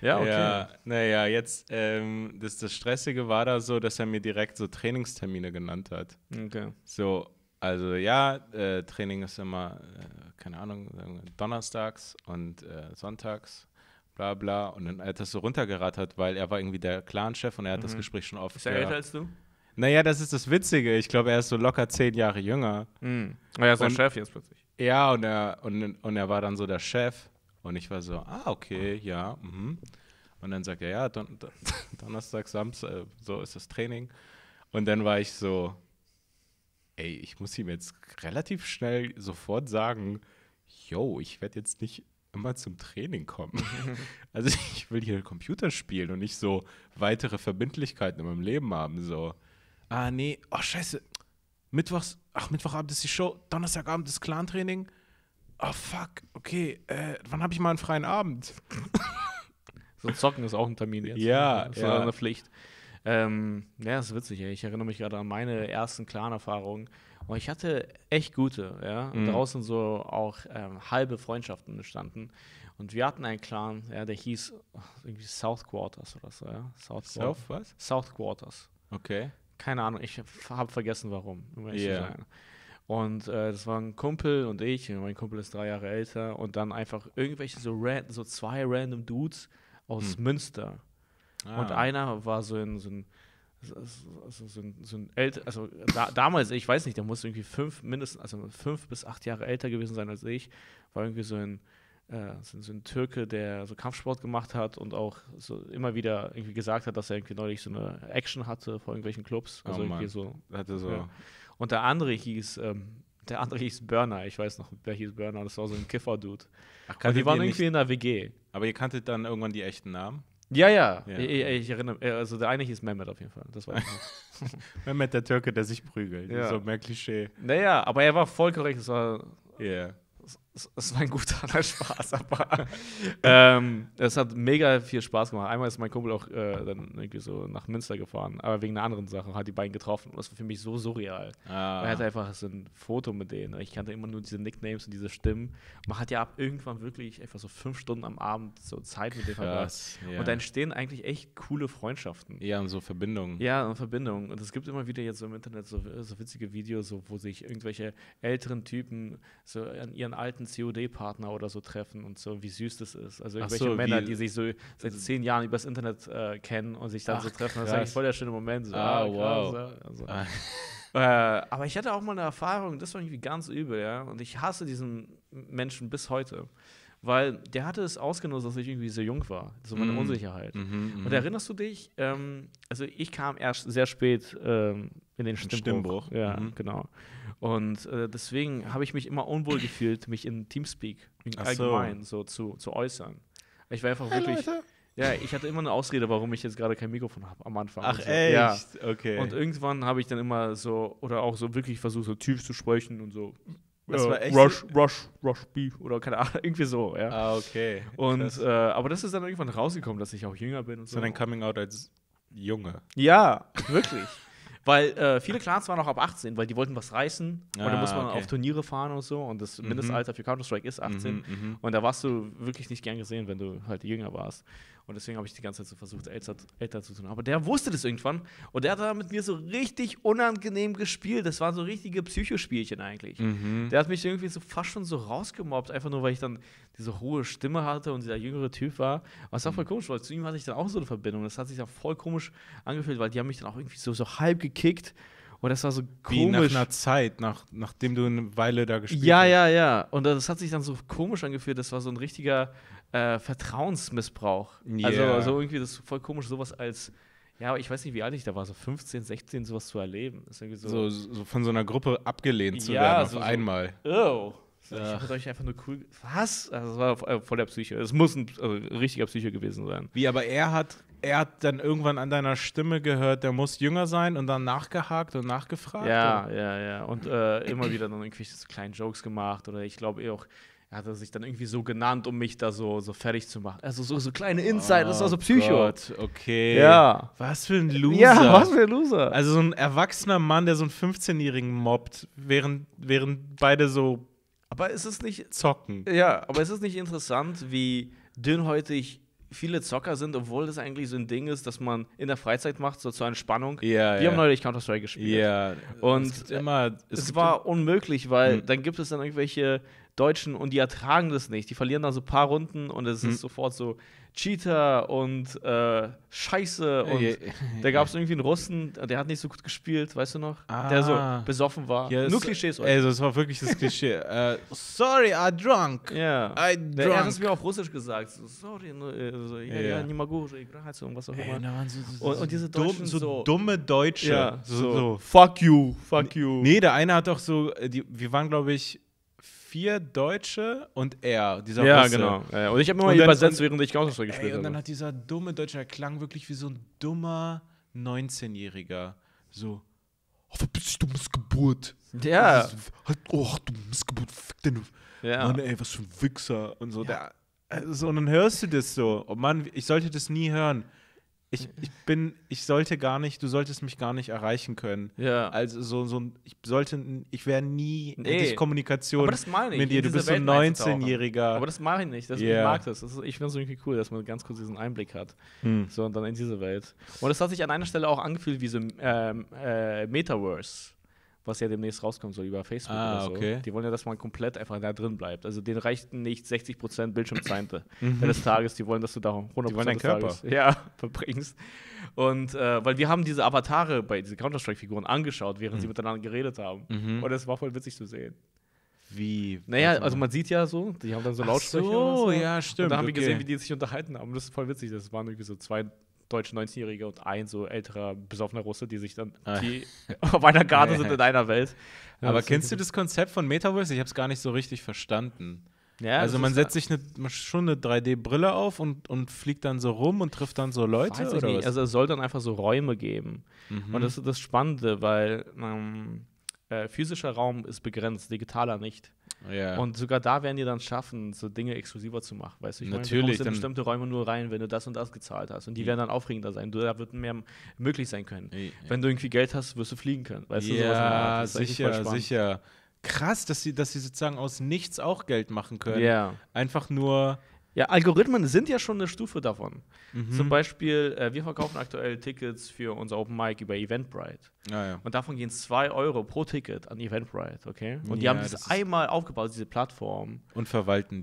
Ja, okay. Ja, naja, jetzt, das Stressige war da so, dass er mir direkt so Trainingstermine genannt hat. Okay. So, also ja, Training ist immer, keine Ahnung, donnerstags und sonntags, bla bla. Und dann hat er das so runtergerattert, weil er war irgendwie der Clan-Chef und er hat das Gespräch schon oft. Ist er älter als du? Naja, das ist das Witzige. Ich glaube, er ist so locker 10 Jahre jünger. Mhm. Aber er ist ein Chef jetzt plötzlich. Ja, und er war dann so der Chef und ich war so, okay, ja, Und dann sagt er, ja, Donnerstag, Samstag, so ist das Training. Und dann war ich so, ich muss ihm jetzt relativ schnell sofort sagen, ich werde jetzt nicht immer zum Training kommen. Also ich will hier Computer spielen und nicht so weitere Verbindlichkeiten in meinem Leben haben, so. Ah, nee, Scheiße. Mittwochabend ist die Show, Donnerstagabend ist Clan-Training. oh fuck, okay, wann habe ich mal einen freien Abend? So zocken ist auch ein Termin jetzt. Ja, das war eine Pflicht. Ja, das ist witzig, ey. Ich erinnere mich gerade an meine ersten Clan-Erfahrungen. Und ich hatte echt gute, ja. Und draußen so auch halbe Freundschaften entstanden. Und wir hatten einen Clan, ja, der hieß irgendwie South Quarters oder so, ja. South Quarters. Okay. Keine Ahnung, ich habe vergessen, warum. Und das war ein Kumpel und ich. Mein Kumpel ist 3 Jahre älter. Und dann einfach irgendwelche so 2 random Dudes aus Münster. Ah. Und einer war so ein älter, also damals, ich weiß nicht, der muss irgendwie mindestens 5 bis 8 Jahre älter gewesen sein als ich, war irgendwie so ein Türke, der so Kampfsport gemacht hat und auch so immer wieder irgendwie gesagt hat, dass er irgendwie neulich so eine Action hatte vor irgendwelchen Clubs. Also irgendwie so. Ja. Und der andere hieß Burner, ich weiß noch, wer hieß Burner, das war so ein Kiffer-Dude. Und die waren irgendwie in der WG. Aber ihr kanntet dann irgendwann die echten Namen? Ja. Ich erinnere, also der eine hieß Mehmet auf jeden Fall, das weiß ich. Mehmet, der Türke, der sich prügelt, ja. So mehr Klischee. Naja, aber er war voll korrekt, es war ein guter Spaß, aber es hat mega viel Spaß gemacht. Einmal ist mein Kumpel auch dann irgendwie so nach Münster gefahren, aber wegen einer anderen Sache, hat die beiden getroffen und das war für mich so surreal. Ah. Er hatte einfach so ein Foto mit denen, ich kannte immer nur diese Nicknames und diese Stimmen. Man hat ja ab irgendwann wirklich einfach so 5 Stunden am Abend so Zeit mit denen verbracht. Und dann entstehen eigentlich echt coole Freundschaften. Ja, und so Verbindungen. Und es gibt immer wieder jetzt so im Internet so witzige Videos, so, wo sich irgendwelche älteren Typen so an ihren alten COD-Partner oder so treffen und so, wie süß das ist. Also irgendwelche Männer, die sich so seit 10 Jahren übers Internet kennen und sich dann treffen. Krass. Das ist eigentlich voll der schöne Moment. So, aber ich hatte auch mal eine Erfahrung, das war irgendwie ganz übel, ja. Und ich hasse diesen Menschen bis heute. Weil der hatte es ausgenutzt, dass ich irgendwie so jung war. So meine Unsicherheit. Und erinnerst du dich, also ich kam erst sehr spät in den Stimmbruch. Ja, genau. Und deswegen habe ich mich immer unwohl gefühlt, mich in Teamspeak allgemein so zu äußern. Ich war einfach wirklich. Leute. Ja, ich hatte immer eine Ausrede, warum ich jetzt gerade kein Mikrofon habe am Anfang. Ach, so. Echt? Ja. Okay. Und irgendwann habe ich dann immer so, oder auch so wirklich versucht, so tief zu sprechen und so. Das war echt Rush Beef oder keine Ahnung, irgendwie so, ja. Ah, okay. Und, aber das ist dann irgendwann rausgekommen, dass ich auch jünger bin und so. So ein Coming-out als Junge. Ja, wirklich. Weil viele Clans waren auch ab 18, weil die wollten was reißen und dann muss man auf Turniere fahren und so und das Mindestalter für Counter-Strike ist 18 und da warst du wirklich nicht gern gesehen, wenn du halt jünger warst. Und deswegen habe ich die ganze Zeit so versucht, älter zu tun. Aber der wusste das irgendwann und der hat da mit mir so richtig unangenehm gespielt. Das waren so richtige Psychospielchen eigentlich. Der hat mich irgendwie so fast schon so rausgemobbt, einfach nur, weil ich dann diese hohe Stimme hatte und dieser jüngere Typ war. Was war voll komisch, weil zu ihm hatte ich dann auch so eine Verbindung. Das hat sich dann voll komisch angefühlt, weil die haben mich dann auch irgendwie so halb gekickt. Und das war so komisch. Wie nach einer Zeit, nachdem du eine Weile da gespielt hast. Ja. Und das hat sich dann so komisch angefühlt. Das war so ein richtiger Vertrauensmissbrauch. Yeah. Also irgendwie das ist voll komisch, sowas als, ja, ich weiß nicht, wie alt ich da war, so 15, 16, sowas zu erleben. Ist irgendwie so von so einer Gruppe abgelehnt zu werden auf einmal. Oh. Ich hab euch einfach nur cool. Was? Also, das war voll der Psycho. Es muss ein richtiger Psycho gewesen sein. Wie, aber er hat dann irgendwann an deiner Stimme gehört, der muss jünger sein und dann nachgehakt und nachgefragt? Ja. Und immer wieder dann irgendwelche so kleinen Jokes gemacht oder ich glaube auch, er hat sich dann irgendwie so genannt, um mich da so fertig zu machen. Also so kleine Insider, das war so Psycho. Gott, okay. Ja. Was für ein Loser. Ja, was für ein Loser. Also so ein erwachsener Mann, der so einen 15-Jährigen mobbt, während beide so. Aber ist es nicht zocken? Ja, aber ist es nicht interessant, wie dünnhäutig viele Zocker sind, obwohl das eigentlich so ein Ding ist, dass man in der Freizeit macht, so zur Entspannung. Wir haben neulich Counter-Strike gespielt. Und es war unmöglich, weil dann gibt es dann irgendwelche Deutschen und die ertragen das nicht. Die verlieren da so ein paar Runden und es ist sofort so Cheater und Scheiße. Und da gab es irgendwie einen Russen, der hat nicht so gut gespielt, weißt du noch? Der so besoffen war. Nur Klischees. Also es war wirklich das Klischee. Sorry, I drunk. Der hat es mir auf Russisch gesagt. Sorry, ja, nie могу уже играть und was auch immer. Und diese Deutschen so dumme Deutsche. Ja, so fuck you, fuck you. Nee, der eine hat doch so, wir waren glaube ich 4 Deutsche und er, dieser Russe. Genau. Ja. Und ich habe immer übersetzt, während ich Counter-Strike gespielt habe. Und dann hat dieser dumme Deutsche, der klang wirklich wie so ein dummer 19-Jähriger. So, verpiss dich, du Missgeburt. Ja. Oh, du Missgeburt, fick fick den, ja. Mann, ey, was für ein Wichser und so. Ja. Also, und dann hörst du das so. Oh Mann, ich sollte das nie hören. Ich sollte gar nicht, du solltest mich gar nicht erreichen können. Ja. Also ich wäre nie durch Kommunikation aber das meine ich. Mit dir. Du bist so ein 19-Jähriger. Aber das mache ich nicht. Ich mag das. Ich finde es irgendwie cool, dass man ganz kurz diesen Einblick hat. Hm. So, und dann in diese Welt. Und das hat sich an einer Stelle auch angefühlt wie so Metaverse, was ja demnächst rauskommen soll über Facebook oder so. Okay. Die wollen ja, dass man komplett einfach da drin bleibt. Also denen reichten nicht 60% Bildschirmzeit des Tages. Die wollen, dass du da 100% deinen Körper verbringst. Und weil wir haben diese Avatare bei diesen Counter-Strike-Figuren angeschaut, während sie miteinander geredet haben. Mhm. Und das war voll witzig zu sehen. Wie? Naja, also man sieht ja so, die haben dann so Lautsprecher. So, ja, stimmt. Und da haben wir gesehen, wie die sich unterhalten haben. Das ist voll witzig. Das waren irgendwie so zwei deutsche 19-Jährige und ein so älterer, besoffener Russe, die sich dann auf einer Garde sind in einer Welt. Ja, aber kennst du das Konzept von Metaverse? Ich habe es gar nicht so richtig verstanden. Ja, also man setzt sich schon eine 3D-Brille auf und fliegt dann so rum und trifft dann so Leute? Weiß ich nicht. Also es soll dann einfach so Räume geben. Mhm. Und das ist das Spannende, weil physischer Raum ist begrenzt, digitaler nicht. Yeah. Und sogar da werden die dann schaffen, so Dinge exklusiver zu machen, weißt du? Ich meine, du kommst in bestimmte Räume nur rein, wenn du das und das gezahlt hast. Und die werden dann aufregender sein. Da wird mehr möglich sein können. Yeah. Wenn du irgendwie Geld hast, wirst du fliegen können. Weißt du, ja, sicher. Krass, dass sie sozusagen aus nichts auch Geld machen können. Yeah. Einfach nur. Ja, Algorithmen sind ja schon eine Stufe davon. Mhm. Zum Beispiel, wir verkaufen aktuell Tickets für unser Open Mic über Eventbrite. Ah, ja. Und davon gehen 2 € pro Ticket an Eventbrite, okay? Und die haben das einmal aufgebaut, diese Plattform. Und verwalten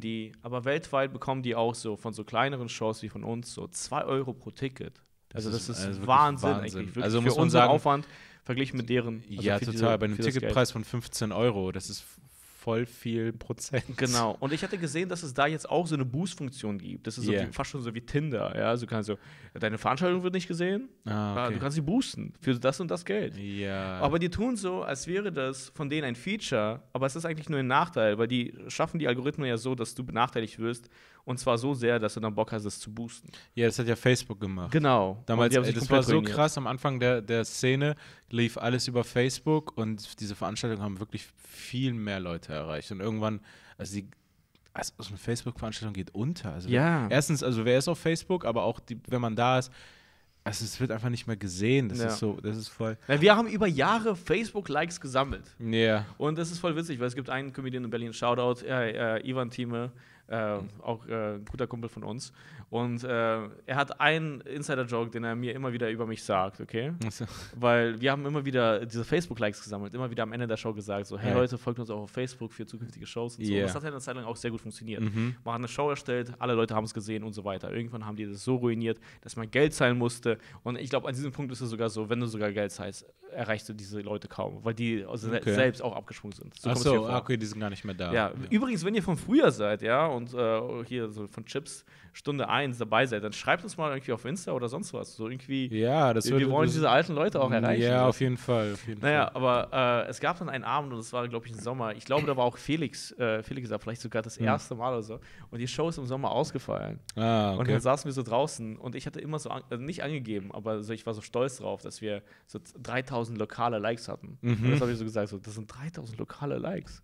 die. Aber weltweit bekommen die auch so von so kleineren Shows wie von uns so 2 € pro Ticket. Also das ist Wahnsinn eigentlich. Also für unseren Aufwand verglichen mit deren. Also ja, total. Bei einem Ticketpreis von 15 €, das ist voll viel Prozent. Genau. Und ich hatte gesehen, dass es da jetzt auch so eine Boost-Funktion gibt. Das ist so fast schon so wie Tinder. Ja? Also kannst du, deine Veranstaltung wird nicht gesehen. Ah, okay. Du kannst sie boosten für das und das Geld. Ja. Aber die tun so, als wäre das von denen ein Feature, aber es ist eigentlich nur ein Nachteil, weil die schaffen die Algorithmen ja so, dass du benachteiligt wirst. Und zwar so sehr, dass du dann Bock hast, das zu boosten. Ja, das hat ja Facebook gemacht. Genau. Damals, das war so krass, am Anfang der Szene lief alles über Facebook und diese Veranstaltungen haben wirklich viel mehr Leute erreicht. Und irgendwann, also so eine Facebook-Veranstaltung geht unter. Also erstens, also wer ist auf Facebook, aber auch, wenn man da ist, also es wird einfach nicht mehr gesehen. Das ist so, das ist voll. Ja, wir haben über Jahre Facebook-Likes gesammelt. Ja. Yeah. Und das ist voll witzig, weil es gibt einen Comedian in Berlin, Shoutout, Ivan Thieme, auch ein guter Kumpel von uns. Und er hat einen Insider-Joke, den er mir immer wieder über mich sagt, okay? So. Weil wir haben immer wieder diese Facebook-Likes gesammelt, immer wieder am Ende der Show gesagt, so, hey Leute, folgt uns auch auf Facebook für zukünftige Shows und so. Und das hat ja eine Zeit lang auch sehr gut funktioniert. Mhm. Man hat eine Show erstellt, alle Leute haben es gesehen und so weiter. Irgendwann haben die das so ruiniert, dass man Geld zahlen musste. Und ich glaube, an diesem Punkt ist es sogar so, wenn du sogar Geld zahlst, erreichst du diese Leute kaum, weil die selbst auch abgesprungen sind. So okay, die sind gar nicht mehr da. Ja. Übrigens, wenn ihr von früher seid, und hier so von Chips Stunde 1 dabei seid, dann schreibt uns mal irgendwie auf Insta oder sonst was. So irgendwie, wir wollen diese alten Leute auch erreichen. Ja, auf jeden Fall. Aber es gab dann einen Abend und es war, glaube ich, im Sommer. Ich glaube, da war auch Felix da, vielleicht sogar das erste Mal oder so. Und die Show ist im Sommer ausgefallen. Ah, okay. Und dann saßen wir so draußen und ich hatte immer so, nicht angegeben, aber so, ich war so stolz drauf, dass wir so 3000 lokale Likes hatten. Mhm. Und das habe ich so gesagt, so, das sind 3000 lokale Likes.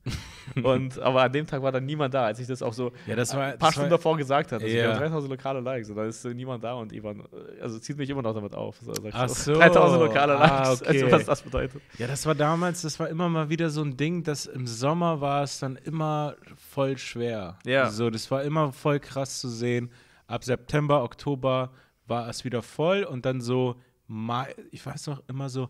Aber an dem Tag war dann niemand da, als ich das auch so ein paar Stunden davor gesagt hatte. Also 3000 lokale Likes und da ist niemand da und Ivan, also zieht mich immer noch damit auf. So, ach so. 3000 lokale Likes, okay. Also was das bedeutet. Ja, das war damals, das war immer mal wieder so ein Ding, dass im Sommer war es dann immer voll schwer. Ja. So, das war immer voll krass zu sehen. Ab September, Oktober war es wieder voll und dann so Mai, ich weiß noch immer so,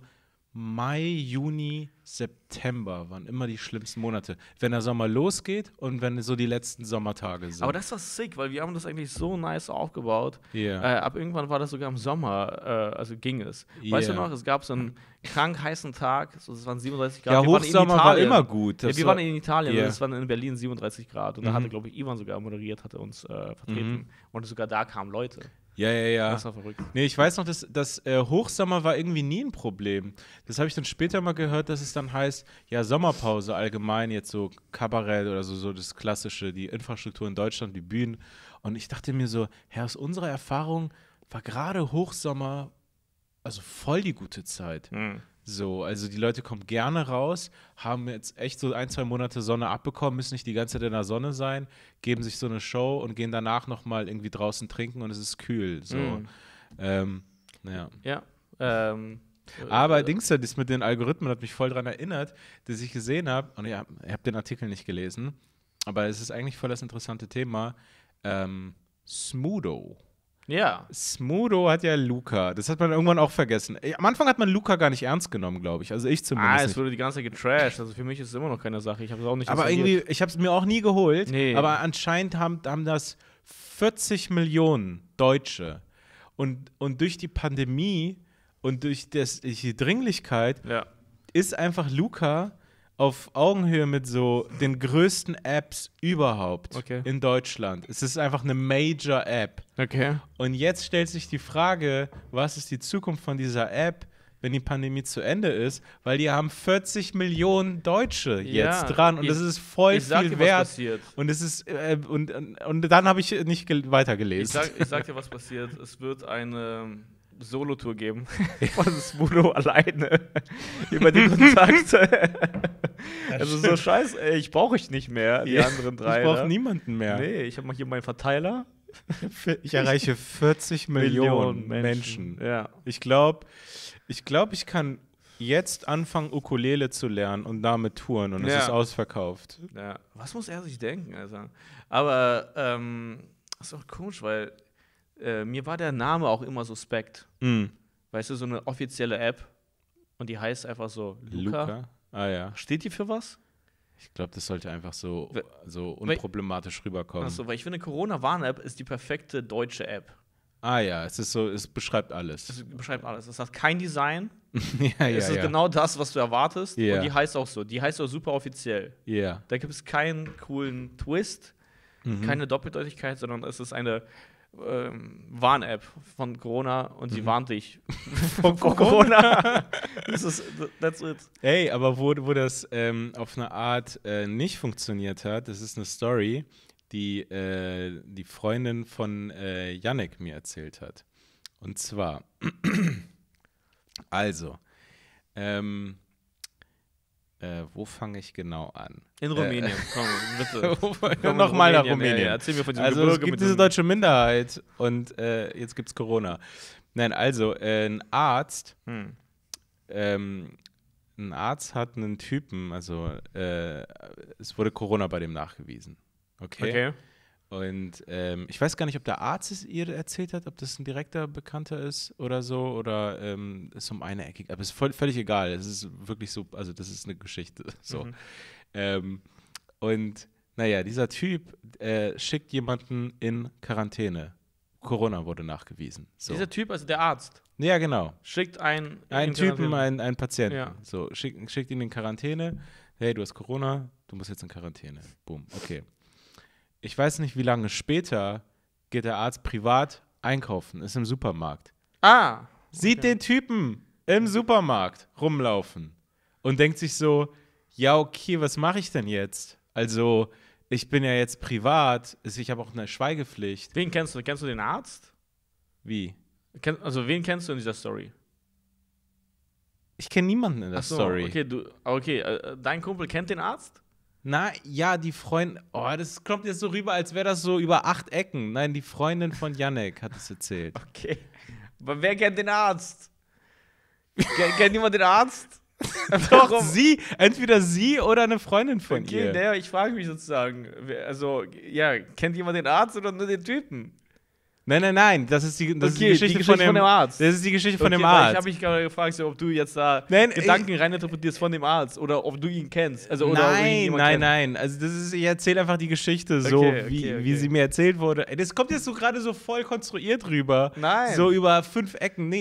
Mai, Juni, September waren immer die schlimmsten Monate. Wenn der Sommer losgeht und wenn so die letzten Sommertage sind. Aber das war sick, weil wir haben das eigentlich so nice aufgebaut. Yeah. Ab irgendwann war das sogar im Sommer, also ging es. Yeah. Weißt du noch, es gab so einen krank heißen Tag, so, das waren 37 Grad. Ja, Hochsommer war immer gut. Ja, wir waren in Italien, das waren in Berlin 37 Grad. Und da hatte, glaube ich, Ivan sogar moderiert, hatte uns vertreten. Mhm. Und sogar da kamen Leute. Ja. Das war verrückt. Nee, ich weiß noch, dass Hochsommer war irgendwie nie ein Problem. Das habe ich dann später mal gehört, dass es dann heißt, ja, Sommerpause allgemein, jetzt so Kabarett oder so das Klassische, die Infrastruktur in Deutschland, die Bühnen. Und ich dachte mir so, aus unserer Erfahrung war gerade Hochsommer, also voll die gute Zeit. Mhm. So, also die Leute kommen gerne raus, haben jetzt echt so 1-2 Monate Sonne abbekommen, müssen nicht die ganze Zeit in der Sonne sein, geben sich so eine Show und gehen danach nochmal irgendwie draußen trinken und es ist kühl. So. Mhm. Aber Dings, das mit den Algorithmen hat mich voll daran erinnert, dass ich gesehen habe, und ja, ich habe den Artikel nicht gelesen, aber es ist eigentlich voll das interessante Thema, Smudo. Ja. Smudo hat ja Luca. Das hat man irgendwann auch vergessen. Am Anfang hat man Luca gar nicht ernst genommen, glaube ich. Also ich zumindest nicht. Es wurde die ganze Zeit getrashed. Also für mich ist es immer noch keine Sache. Ich habe es auch nicht installiert. Aber irgendwie, ich habe es mir auch nie geholt. Nee. Aber anscheinend haben das 40 Millionen Deutsche. Und durch die Pandemie und durch die Dringlichkeit ist einfach Luca auf Augenhöhe mit so den größten Apps überhaupt in Deutschland. Es ist einfach eine Major-App. Okay. Und jetzt stellt sich die Frage, was ist die Zukunft von dieser App, wenn die Pandemie zu Ende ist? Weil die haben 40 Millionen Deutsche jetzt dran und das ist voll viel wert. Und es ist und dann habe ich nicht weitergelesen. Ich sag dir, was passiert. Es wird eine Solo-Tour geben. Von Smudo alleine. Über die Kontakte. Also so scheiße, ey, ich brauche ich nicht mehr, die anderen drei. Ich brauche niemanden mehr. Nee, ich habe mal hier meinen Verteiler. Ich erreiche 40 Millionen Menschen. Ja. Ich glaube, ich kann jetzt anfangen, Ukulele zu lernen und damit touren und es ist ausverkauft. Ja. Was muss er sich denken, Alter? Aber das ist auch komisch, weil mir war der Name auch immer suspekt. Mm. Weißt du, so eine offizielle App und die heißt einfach so Luca. Ah ja. Steht die für was? Ich glaube, das sollte einfach so unproblematisch rüberkommen. Achso, weil ich finde, Corona-Warn-App ist die perfekte deutsche App. Ah ja, es ist so, es beschreibt alles. Es beschreibt alles. Es hat kein Design. Es ist genau das, was du erwartest. Yeah. Und die heißt auch so. Die heißt auch super offiziell. Yeah. Da gibt es keinen coolen Twist, keine Doppeldeutigkeit, sondern es ist eine Warn-App von Corona und sie warnt dich von Corona. That's it. Ey, aber wo das auf eine Art nicht funktioniert hat, das ist eine Story, die die Freundin von Jannik mir erzählt hat. Und zwar, also, wo fange ich genau an? In Rumänien, komm, bitte. Nochmal nach Rumänien. Ja, erzähl mir von diesem Gebirge. Also es gibt diese deutsche Minderheit und jetzt gibt's Corona. Nein, also ein Arzt hat einen Typen, also es wurde Corona bei dem nachgewiesen. Okay. Und ich weiß gar nicht, ob der Arzt es ihr erzählt hat, ob das ein direkter Bekannter ist oder so, oder ist um eine Ecke, aber es ist völlig egal, es ist wirklich so, also das ist eine Geschichte, so. Und naja, dieser Typ schickt jemanden in Quarantäne, Corona wurde nachgewiesen. So. Dieser Typ, also der Arzt? Ja, genau. Schickt einen Typen, einen Patienten, so, schickt ihn in Quarantäne, hey, du hast Corona, du musst jetzt in Quarantäne, boom, okay. Ich weiß nicht, wie lange später geht der Arzt privat einkaufen, ist im Supermarkt. Ah! Sieht den Typen im Supermarkt rumlaufen und denkt sich so, ja, okay, was mache ich denn jetzt? Also, ich bin ja jetzt privat, ich habe auch eine Schweigepflicht. Wen kennst du? Kennst du den Arzt? Wie? Also, wen kennst du in dieser Story? Ich kenne niemanden in der Story. Okay, dein Kumpel kennt den Arzt? Na, ja, die Freundin, das kommt jetzt so rüber, als wäre das so über 8 Ecken. Nein, die Freundin von Jannik hat es erzählt. Okay, aber wer kennt den Arzt? Kennt niemand den Arzt? Doch, sie, entweder sie oder eine Freundin von ihr. Okay, ich frage mich sozusagen, also, ja, kennt jemand den Arzt oder nur den Typen? Nein, das ist die Geschichte von dem Arzt. Das ist die Geschichte von dem Arzt. Ich habe mich gerade gefragt, ob du jetzt da Gedanken reininterpretierst von dem Arzt oder ob du ihn kennst. Nein. Also das ist, ich erzähle einfach die Geschichte wie sie mir erzählt wurde. Das kommt jetzt so gerade so voll konstruiert rüber. Nein. So über 5 Ecken.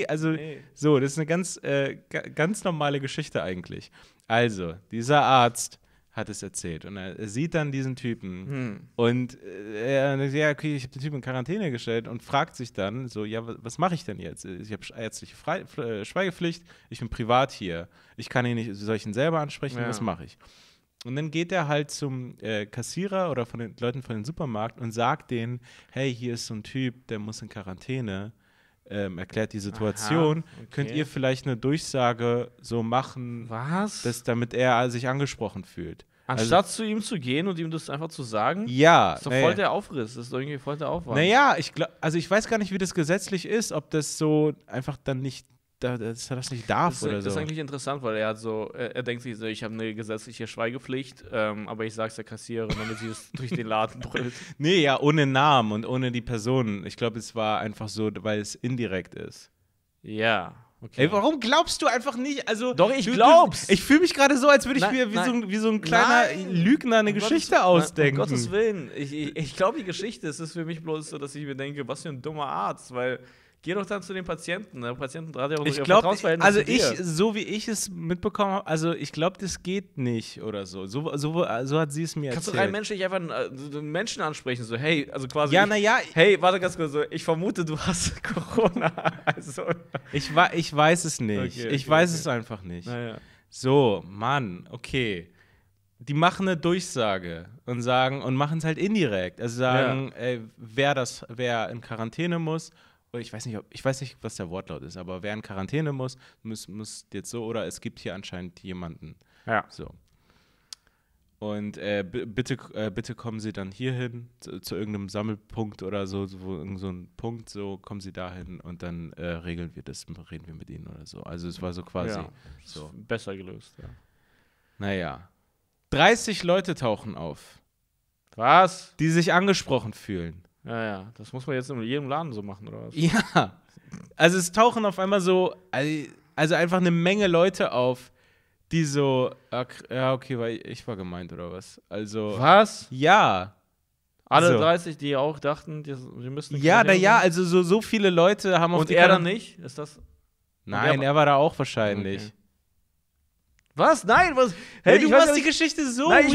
So, das ist eine ganz normale Geschichte eigentlich. Also, dieser Arzt hat es erzählt. Und er sieht dann diesen Typen und er sagt, ja, okay, ich habe den Typen in Quarantäne gestellt und fragt sich dann so, ja, was mache ich denn jetzt? Ich habe ärztliche Schweigepflicht, ich bin privat hier, ich kann ihn nicht, soll ich ihn selber ansprechen, was mache ich? Und dann geht er halt zum Kassierer oder von den Leuten von dem Supermarkt und sagt denen, hey, hier ist so ein Typ, der muss in Quarantäne, erklärt die Situation, aha, okay, könnt ihr vielleicht eine Durchsage so machen, dass, damit er sich angesprochen fühlt. Anstatt also, zu ihm zu gehen und ihm das einfach zu sagen? Ja. Ist doch voll der Aufriss, das ist doch irgendwie voll der Aufwand. Naja, ich glaub, also ich weiß gar nicht, wie das gesetzlich ist, ob das so einfach dann nicht, dass er das nicht darf das, oder das so. Das ist eigentlich interessant, weil er hat so, er denkt sich so, ich habe eine gesetzliche Schweigepflicht, aber ich sag's der Kassiererin, damit sie es durch den Laden brüllt. Nee, ja, ohne Namen und ohne die Personen. Ich glaube, es war einfach so, weil es indirekt ist. Ja. Okay. Ey, warum glaubst du einfach nicht? Also, doch, ich glaub's. Ich fühle mich gerade so, als würde ich mir wie so ein kleiner Lügner eine Geschichte ausdenken. Um Gottes Willen. Ich glaube, die Geschichte, es ist für mich bloß so, dass ich mir denke, was für ein dummer Arzt, weil geh doch dann zu den Patienten. Der Patienten hat ja auch ihr Vertrauensverhältnis zu dir. Also ich, so wie ich es mitbekommen habe, also ich glaube, das geht nicht oder so. So hat sie es mir erzählt. Kannst du rein menschlich einfach einen Menschen ansprechen? So, hey, also quasi. Ja, naja. Hey, warte ganz kurz. So, ich vermute, du hast Corona. Also. Ich weiß es nicht. Okay, ich weiß es einfach nicht. Naja. So, Mann, okay. Die machen eine Durchsage und sagen, und machen es halt indirekt. Also sagen, ey, wer in Quarantäne muss. Ich weiß nicht, was der Wortlaut ist, aber wer in Quarantäne muss jetzt so, oder es gibt hier anscheinend jemanden. Ja. So. Und bitte kommen Sie dann hier hin, zu irgendeinem Sammelpunkt oder so, so ein Punkt, so kommen Sie da hin und dann regeln wir das, reden wir mit Ihnen oder so. Also es war so quasi so. Besser gelöst, ja. Naja. 30 Leute tauchen auf. Was? Die sich angesprochen fühlen. Ja, das muss man jetzt in jedem Laden so machen, oder was? Ja, also es tauchen auf einmal so, also einfach eine Menge Leute auf, die so, ja, okay, weil ich war gemeint, oder was? Also was? Ja. Alle so. 30, die auch dachten, die müssen... Ja, also so viele Leute haben auf... Und er dann nicht? Ist das... Nein, er war da auch wahrscheinlich. Okay. Was? Nein, was? Hey, du machst die Geschichte so weird.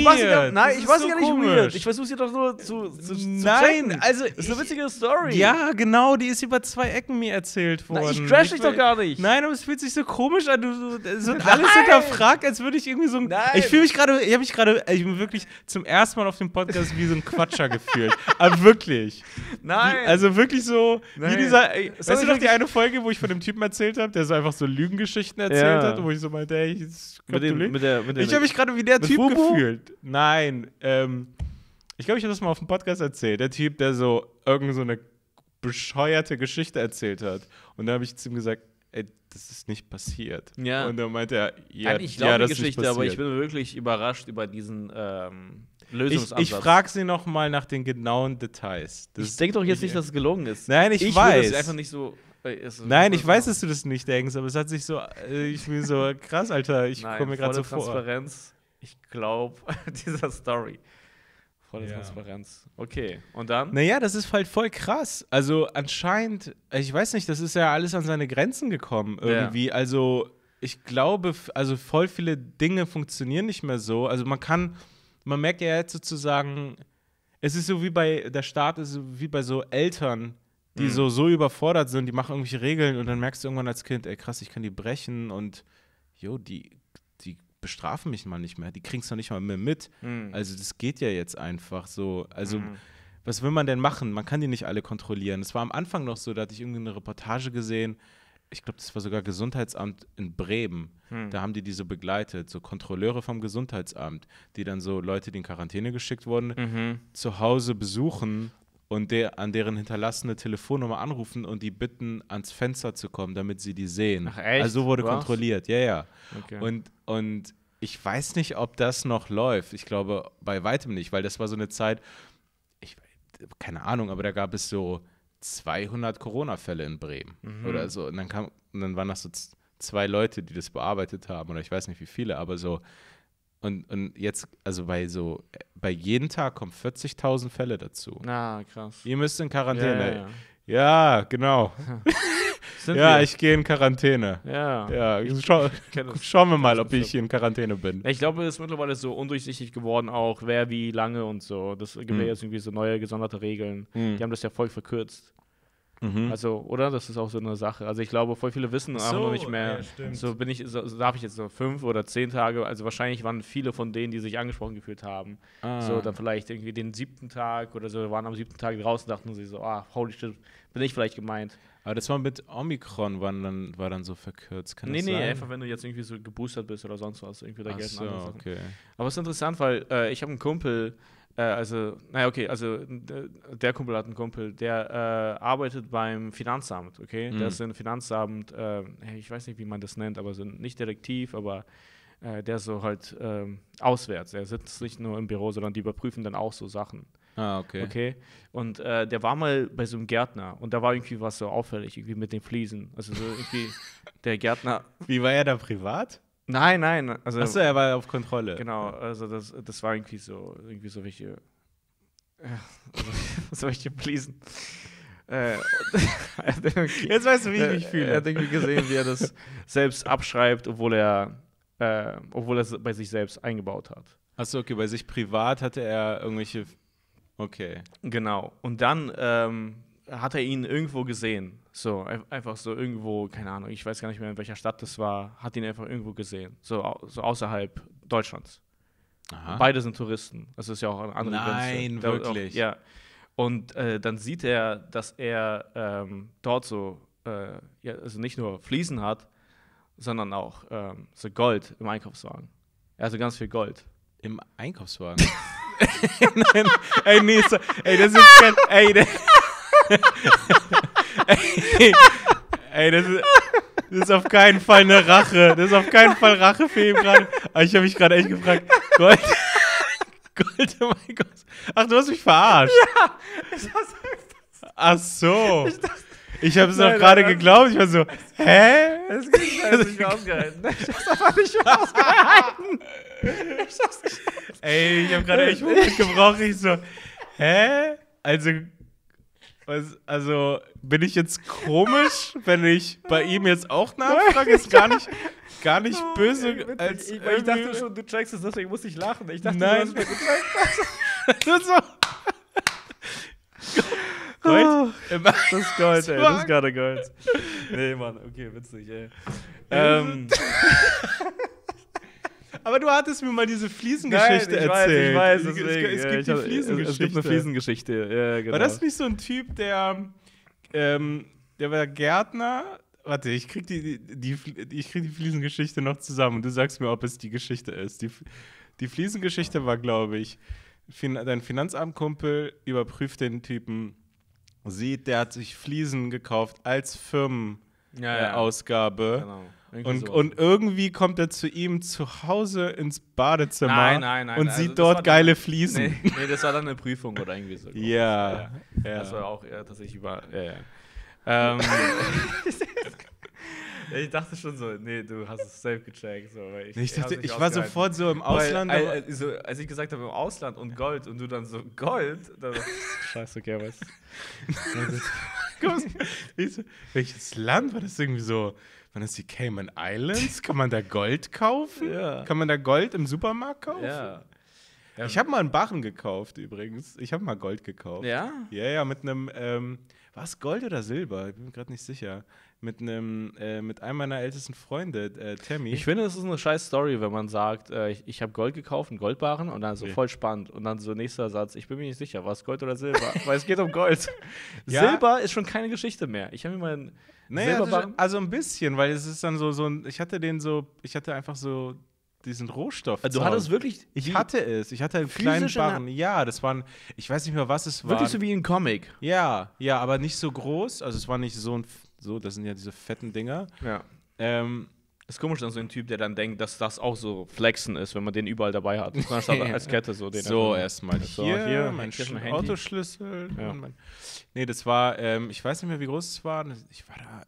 Nein, ich weiß ja nicht weird. Ich versuche sie doch nur zu checken. Also ist eine witzige Story. Ja, genau, die ist über zwei Ecken mir erzählt worden. Ich trash dich doch gar nicht. Nein, aber es fühlt sich so komisch an. Es wird alles hinterfragt, als würde ich irgendwie so ein... Ich fühle mich gerade, ich bin wirklich zum ersten Mal auf dem Podcast wie so ein Quatscher gefühlt. Aber wirklich. Nein. Also wirklich so, wie dieser... Weißt du noch die eine Folge, wo ich von dem Typen erzählt habe, der so einfach so Lügengeschichten erzählt hat, wo ich so meinte, ey, ich habe mich gerade wie der Typ gefühlt. Nein, ich glaube, ich habe das mal auf dem Podcast erzählt. Der Typ, der so irgend so eine bescheuerte Geschichte erzählt hat. Und da habe ich zu ihm gesagt, ey, das ist nicht passiert. Ja. Und dann meinte er, ja, ich glaube die Geschichte, aber ich bin wirklich überrascht über diesen Lösungsansatz. Ich frage sie noch mal nach den genauen Details. Das ich denke doch jetzt nicht, dass es gelogen ist. Nein, ich weiß. Ich will das einfach nicht so... Nein, ich weiß, dass du das nicht denkst, aber es hat sich so, ich bin so, krass, Alter, ich komme mir gerade so vor. Transparenz, ich glaube, dieser Story. Volle Transparenz. Okay, und dann? Naja, das ist halt voll krass. Also anscheinend, ich weiß nicht, das ist ja alles an seine Grenzen gekommen irgendwie. Ja. Also ich glaube, also voll viele Dinge funktionieren nicht mehr so. Also man merkt ja jetzt sozusagen, es ist so wie bei, der Staat ist wie bei so Eltern, die so überfordert sind, die machen irgendwelche Regeln und dann merkst du irgendwann als Kind, ey krass, ich kann die brechen und jo, die bestrafen mich mal nicht mehr, die kriegen's noch nicht mal mehr mit. Mhm. Also das geht ja jetzt einfach so, also was will man denn machen? Man kann die nicht alle kontrollieren. Das war am Anfang noch so, da hatte ich irgendwie eine Reportage gesehen, ich glaube, das war sogar Gesundheitsamt in Bremen, da haben die so begleitet, so Kontrolleure vom Gesundheitsamt, die dann so Leute, die in Quarantäne geschickt wurden, zu Hause besuchen und an deren hinterlassene Telefonnummer anrufen und die bitten, ans Fenster zu kommen, damit sie die sehen. Ach echt? Also wurde kontrolliert, ja. Okay. Und ich weiß nicht, ob das noch läuft. Ich glaube, bei weitem nicht, weil das war so eine Zeit, keine Ahnung, aber da gab es so 200 Corona-Fälle in Bremen oder so. Und dann waren das so zwei Leute, die das bearbeitet haben oder ich weiß nicht, wie viele, aber so. Und jetzt, also bei jedem Tag kommen 40.000 Fälle dazu. Ah, krass. Ihr müsst in Quarantäne. Ja, genau. Ja, ich gehe in Quarantäne. Ja. Schauen wir mal, ob ich hier in Quarantäne bin. Ich glaube, es ist mittlerweile so undurchsichtig geworden auch, wer wie lange und so. Das gibt ja jetzt irgendwie so neue, gesonderte Regeln. Die haben das ja voll verkürzt. Also, oder? Das ist auch so eine Sache. Also ich glaube, voll viele wissen aber noch nicht mehr. Ja, so darf ich jetzt so 5 oder 10 Tage, also wahrscheinlich waren viele von denen, die sich angesprochen gefühlt haben, so dann vielleicht irgendwie den 7. Tag oder so, waren am 7. Tag draußen, dachten sie so, holy shit, bin ich vielleicht gemeint. Aber das war mit Omikron, war dann so verkürzt. Kann das sein? Einfach wenn du jetzt irgendwie so geboostert bist oder sonst was. Irgendwie da gelten andere Sachen. Okay. Aber es ist interessant, weil ich habe einen Kumpel, der Kumpel hat einen Kumpel, der arbeitet beim Finanzamt, okay? Mhm. Der ist im Finanzamt, ich weiß nicht, wie man das nennt, aber so nicht Detektiv, aber der ist so halt auswärts. Er sitzt nicht nur im Büro, sondern die überprüfen dann auch so Sachen. Ah, okay. Und der war mal bei so einem Gärtner und da war irgendwie was so auffällig, irgendwie mit den Fliesen. Also so irgendwie der Gärtner. Wie, war er da privat? Nein. Also, achso, er war auf Kontrolle. Genau, also das war irgendwie so welche. So welche Fliesen. Jetzt weißt du, wie ich mich fühle. Er hat irgendwie gesehen, wie er das selbst abschreibt, obwohl er es bei sich selbst eingebaut hat. Achso, okay, bei sich privat hatte er irgendwelche. Okay. Genau. Und dann hat er ihn irgendwo gesehen. So, einfach so irgendwo, keine Ahnung, ich weiß gar nicht mehr, in welcher Stadt das war, hat ihn einfach irgendwo gesehen. So außerhalb Deutschlands. Aha. Beide sind Touristen. Das ist ja auch eine andere Grenze. Nein, wirklich? Auch, ja. Und dann sieht er, dass er dort so, also nicht nur Fliesen hat, sondern auch so Gold im Einkaufswagen. Also ganz viel Gold. Im Einkaufswagen? Nein, ey, nee, so, ey, das ist kein, ey, das ist auf keinen Fall eine Rache. Das ist auf keinen Fall Rache für ihn gerade. Aber ich habe mich gerade echt gefragt, Gold, oh mein Gott. Ach, du hast mich verarscht. Ja, ich hab's echt. Ach so. Ich habe es auch gerade geglaubt. Ich war so, hä? Das ist nicht ausgehalten. Ich hab's einfach nicht ausgehalten. Ich hab's nicht ausgehalten. Ey, ich habe gerade echt Moment gebraucht. Ich so, hä? Also bin ich jetzt komisch, wenn ich bei ihm jetzt auch nachfrage? Ist gar nicht böse. Ich dachte schon, du checkst es, deswegen muss ich lachen. Ich dachte, nein. Du hast mir gecheckt. So. Gold? Das ist Gold, ey. Das ist gerade Gold. Nee, Mann. Okay, witzig, ey. Aber du hattest mir mal diese Fliesengeschichte erzählt. Ich weiß, es gibt die Fliesengeschichte. Es gibt eine Fliesengeschichte, ja, genau. War das nicht so ein Typ, der war Gärtner? Warte, ich krieg die Fliesengeschichte noch zusammen und du sagst mir, ob es die Geschichte ist. Die Fliesengeschichte war, glaube ich, dein Finanzamtkumpel überprüft den Typen, sieht, der hat sich Fliesen gekauft als Firmenausgabe. Ja. Genau. Und irgendwie kommt er zu ihm zu Hause ins Badezimmer und sieht dort geile Fliesen. Nee, das war dann eine Prüfung oder irgendwie so. Ja. Das war auch tatsächlich über. Ja. Ich dachte schon so, nee, du hast es safe gecheckt. So, ich war sofort so im Ausland. Als ich gesagt habe, im Ausland und Gold und du dann so, Gold? Dann scheiße, okay, weißt du. Welches Land war das irgendwie so? Waren das die Cayman Islands? Kann man da Gold kaufen? Ja. Kann man da Gold im Supermarkt kaufen? Ja. Ich habe mal einen Barren gekauft übrigens. Ich habe mal Gold gekauft. Ja? Ja, mit einem, war es Gold oder Silber? Ich bin mir gerade nicht sicher. Mit einem meiner ältesten Freunde, Tammy. Ich finde, das ist eine scheiß Story, wenn man sagt, ich habe Gold gekauft, einen Goldbarren und dann so voll spannend. Und dann so nächster Satz, ich bin mir nicht sicher, war es Gold oder Silber? Weil es geht um Gold. Ja? Silber ist schon keine Geschichte mehr. Ich habe mir mal einen Silberbarren. Also ein bisschen, weil es ist dann so ein, ich hatte einfach so diesen Rohstoff. Also du hattest wirklich. Ich hatte einen kleinen Barren. Ja, das waren, ich weiß nicht mehr, was es war. Wirklich so wie ein Comic. Ja, aber nicht so groß. Also es war nicht so ein. So, das sind ja diese fetten Dinger. Ja. Ist komisch, dann so ein Typ, der dann denkt, dass das auch so flexen ist, wenn man den überall dabei hat. Als Kette so. Den so erstmal. Hier mein Autoschlüssel. Ja. Nee, das war, ich weiß nicht mehr, wie groß es war. Ich war da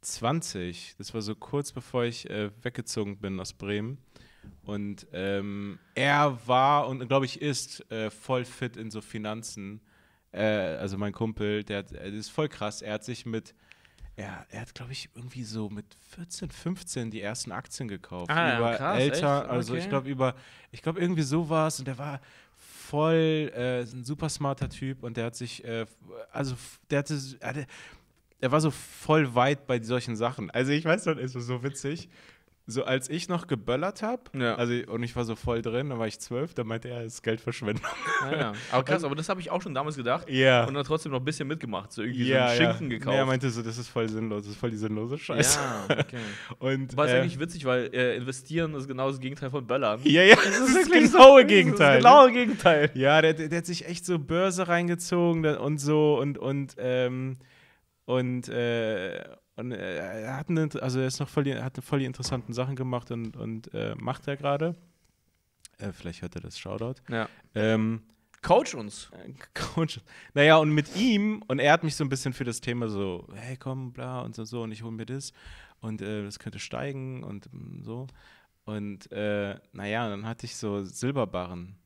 20. Das war so kurz bevor ich weggezogen bin aus Bremen. Und er war und, glaube ich, ist voll fit in so Finanzen. Also mein Kumpel, der ist voll krass, er hat sich er hat, glaube ich, irgendwie so mit 14, 15 die ersten Aktien gekauft. Über krass, Eltern, echt? Also okay. ich glaube irgendwie sowas und der war voll, ein super smarter Typ und der hat sich, er war so voll weit bei solchen Sachen. Also ich weiß noch, es war so witzig, so als ich noch geböllert habe, ja, also, und ich war so voll drin, da war ich 12, da meinte er, es ist Geldverschwendung. Ah, ja. Aber krass, aber das habe ich auch schon damals gedacht, yeah, und dann trotzdem noch ein bisschen mitgemacht, so irgendwie yeah, so einen Schinken yeah gekauft. Ja, er meinte so, das ist voll sinnlos, das ist voll die sinnlose Scheiße. Ja, okay. Und, war es eigentlich witzig, weil investieren ist genau das Gegenteil von Böllern. Ja, ja, das ist wirklich das genaue Gegenteil. Das genaue Gegenteil. Ja, der hat sich echt so Börse reingezogen und so und er hat eine, also er ist noch voll, hat voll die interessanten Sachen gemacht und macht er gerade. Vielleicht hört er das Shoutout. Ja. Coach uns. Coach. Naja, und mit ihm, und er hat mich so ein bisschen für das Thema so, hey, komm, bla, und so, und ich hole mir das. Und das könnte steigen und so. Und naja, dann hatte ich so Silberbarren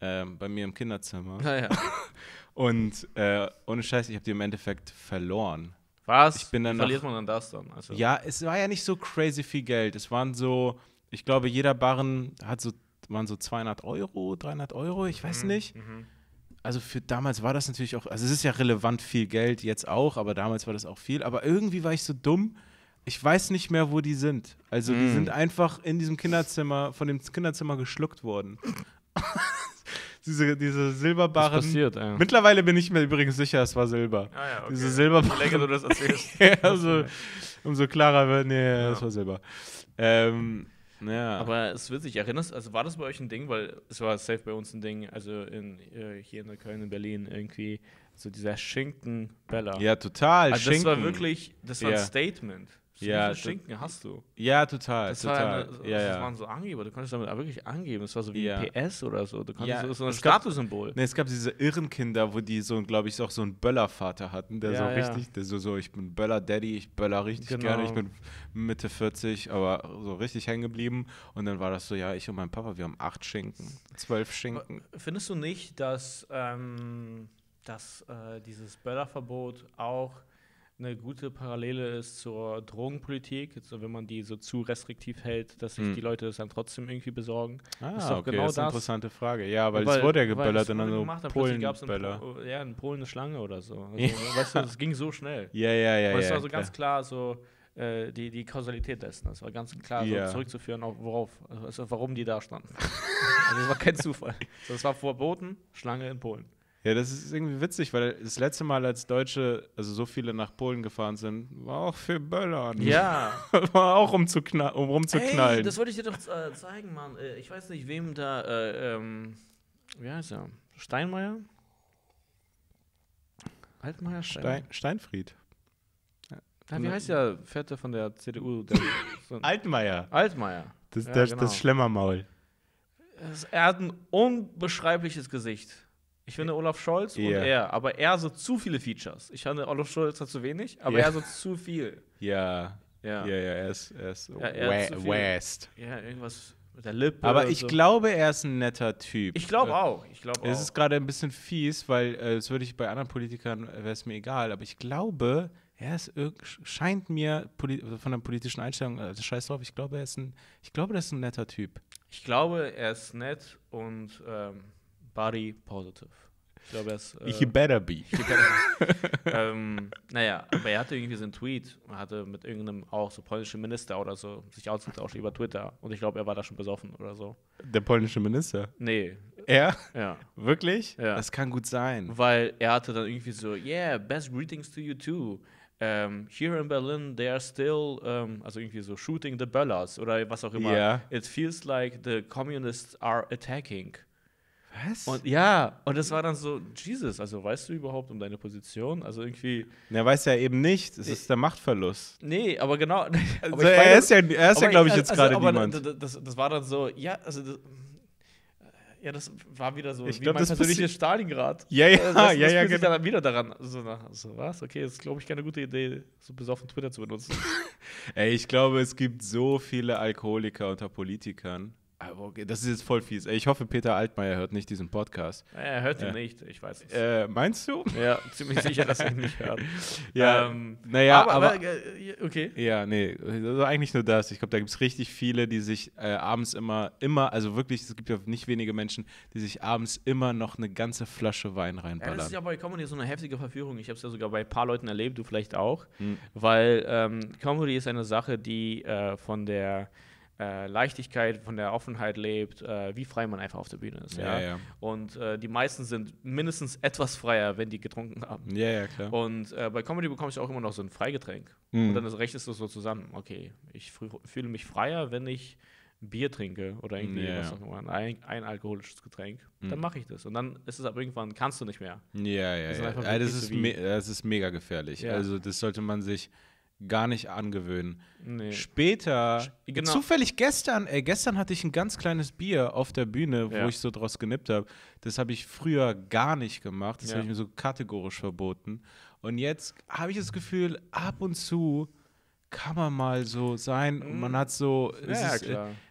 bei mir im Kinderzimmer. Naja. Und ohne Scheiß, ich habe die im Endeffekt verloren. Was? Ich bin dann verliert man dann das dann? Also ja, es war ja nicht so crazy viel Geld. Es waren so, ich glaube, jeder Barren hat so, waren so 200 Euro, 300 Euro, ich weiß nicht. Mhm. Also für damals war das natürlich auch, also es ist ja relevant viel Geld jetzt auch, aber damals war das auch viel. Aber irgendwie war ich so dumm, ich weiß nicht mehr, wo die sind. Also die sind einfach in diesem Kinderzimmer, von dem Kinderzimmer geschluckt worden. Diese Silberbarren. Das passiert, ja. Mittlerweile bin ich mir übrigens sicher, es war Silber. Ah, ja, okay. Diese Silberbarren. Je länger du das erzählst. Ja, so, umso klarer wird, nee, ja, das war Silber. Ja. Aber es ist witzig, erinnerst, also war das bei euch ein Ding, weil es war safe bei uns ein Ding, also hier in Köln, in Berlin irgendwie, so dieser Schinken-Bella. Ja, total, also Schinken. Das war wirklich, das war ein Statement. So ja, Schinken hast du. Ja, total. Das, total. War eine, ja, das waren so Angeber, du konntest damit auch wirklich angeben. Das war so wie ein PS oder so. Du konntest so ein Statussymbol. Nee, es gab diese Irrenkinder, wo die so, glaube ich, auch so einen Böllervater hatten, der so richtig, der so, ich bin Böller-Daddy, ich böller richtig gerne, ich bin Mitte 40, aber so richtig hängen geblieben. Und dann war das so, ja, ich und mein Papa, wir haben 8 Schinken, 12 Schinken. Findest du nicht, dass, dieses Böllerverbot auch eine gute Parallele ist zur Drogenpolitik, also wenn man die so zu restriktiv hält, dass sich die Leute das dann trotzdem irgendwie besorgen. Ah, ist doch okay, genau das ist eine interessante Frage. Ja, weil es wurde ja geböllert und dann so Polen-Böller. Ja, in Polen eine Schlange oder so. Also, weißt du, das ging so schnell. Ja. Aber es war so ganz klar so, die Kausalität dessen. Das war ganz klar so zurückzuführen, auf worauf, also warum die da standen. Also das war kein Zufall. Das war verboten, Schlange in Polen. Ja, das ist irgendwie witzig, weil das letzte Mal, als Deutsche, also so viele nach Polen gefahren sind, war auch für Böllern. Ja. War auch um rumzuknallen. Ey, das wollte ich dir doch zeigen, Mann. Ich weiß nicht, wem da, wie heißt er? Steinmeier? Altmaier? Steinfried. Ja, wie heißt der Fette von der CDU? Altmaier. Das Schlemmermaul. Er hat ein unbeschreibliches Gesicht. Ich finde Olaf Scholz und er, aber er so zu viele Features. Ich finde, Olaf Scholz hat zu wenig, aber er so zu viel. Ja, er ist West. Ja, irgendwas mit der Lippe. Aber ich glaube, er ist ein netter Typ. Ich glaube auch. Es ist gerade ein bisschen fies, weil das würde ich bei anderen Politikern, wäre es mir egal, aber ich glaube, er ist scheint mir von der politischen Einstellung, also scheiß drauf, ich glaube, er ist ein netter Typ. Ich glaube, er ist nett und body positive. Ich glaube, er ist he better be. Naja, aber er hatte irgendwie so einen Tweet, er hatte mit irgendeinem auch so polnischen Minister oder so sich ausgetauscht über Twitter und ich glaube, er war da schon besoffen oder so. Der polnische Minister? Nee. Er? Ja. Wirklich? Ja. Das kann gut sein. Weil er hatte dann irgendwie so, yeah, best greetings to you too. Here in Berlin, they are still, also irgendwie so, shooting the Böllers oder was auch immer. Yeah. It feels like the communists are attacking. Was? Und ja, und das war dann so, Jesus, also weißt du überhaupt um deine Position? Also irgendwie. Er weiß ja eben nicht, es ist der Machtverlust. Nee, aber genau. Aber also er ist ja glaube ich, jetzt gerade niemand. Das war dann so, ja, also das war wieder so, ich wie glaub, mein persönliches Stalingrad. Das fühlt sich dann wieder daran. So, was? Okay, das ist, glaube ich, keine gute Idee, so besoffen Twitter zu benutzen. Ey, ich glaube, es gibt so viele Alkoholiker unter Politikern. Okay, das ist jetzt voll fies. Ich hoffe, Peter Altmaier hört nicht diesen Podcast. Er hört ihn nicht, ich weiß es. Meinst du? Ja, ziemlich sicher, dass er ihn nicht hört. Ja, naja, aber okay. Ja, nee, also eigentlich nur das. Ich glaube, da gibt es richtig viele, die sich abends immer, also wirklich, es gibt ja nicht wenige Menschen, die sich abends immer noch eine ganze Flasche Wein reinballern. Ja, das ist ja bei Comedy so eine heftige Verführung. Ich habe es ja sogar bei ein paar Leuten erlebt, du vielleicht auch. Mhm. Weil Comedy ist eine Sache, die von der Leichtigkeit, von der Offenheit lebt, wie frei man einfach auf der Bühne ist. Ja? Ja, ja. Und die meisten sind mindestens etwas freier, wenn die getrunken haben. Ja, ja, klar. Und bei Comedy bekommst du auch immer noch so ein Freigetränk. Mhm. Und dann rechnest du so zusammen. Okay, ich fühle mich freier, wenn ich Bier trinke oder irgendwie was auch immer, ein alkoholisches Getränk, dann mache ich das. Und dann ist es ab irgendwann, kannst du nicht mehr. Ja, ja, das ist, das ist mega gefährlich. Ja. Also das sollte man sich gar nicht angewöhnen. Nee. Später, genau. Zufällig gestern hatte ich ein ganz kleines Bier auf der Bühne, wo ich so draus genippt habe. Das habe ich früher gar nicht gemacht. Das habe ich mir so kategorisch verboten. Und jetzt habe ich das Gefühl, ab und zu kann man mal so sein und man hat so,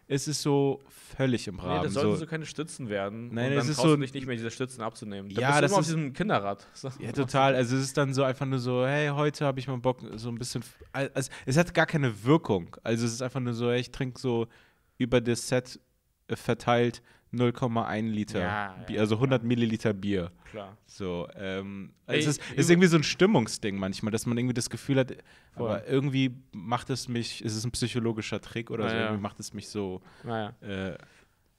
es ist so völlig im Rahmen. Nee, das sollten so keine Stützen werden. Nein, und dann brauchst du dich nicht mehr diese Stützen abzunehmen. Dann bist du immer auf diesem Kinderrad. Ja, total. Also es ist dann so einfach nur so, hey, heute habe ich mal Bock, so ein bisschen, also es hat gar keine Wirkung. Also es ist einfach nur so, hey, ich trinke so über das Set verteilt 0,1 Liter, Bier, also 100 Milliliter Bier. Klar. So, es ist irgendwie so ein Stimmungsding manchmal, dass man irgendwie das Gefühl hat, aber irgendwie macht es mich, es ist ein psychologischer Trick oder so, irgendwie macht es mich so.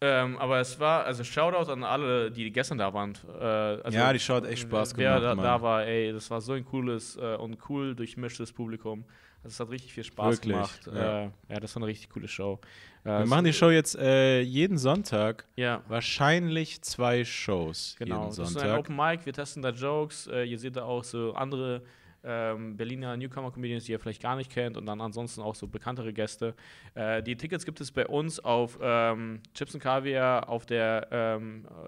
Aber es war, also Shoutout an alle, die gestern da waren. Also ja, die Shoutout echt Spaß gemacht. Wer da war, ey, das war so ein cooles und cool durchmischtes Publikum. Also es hat richtig viel Spaß gemacht. Ja. Das war eine richtig coole Show. Wir machen die Show jetzt jeden Sonntag. Ja. Wahrscheinlich 2 Shows jeden Sonntag. Genau, das ist ein Open Mic, wir testen da Jokes. Ihr seht da auch so andere Berliner Newcomer-Comedians, die ihr vielleicht gar nicht kennt, und dann ansonsten auch so bekanntere Gäste. Die Tickets gibt es bei uns auf Chips und Kaviar auf der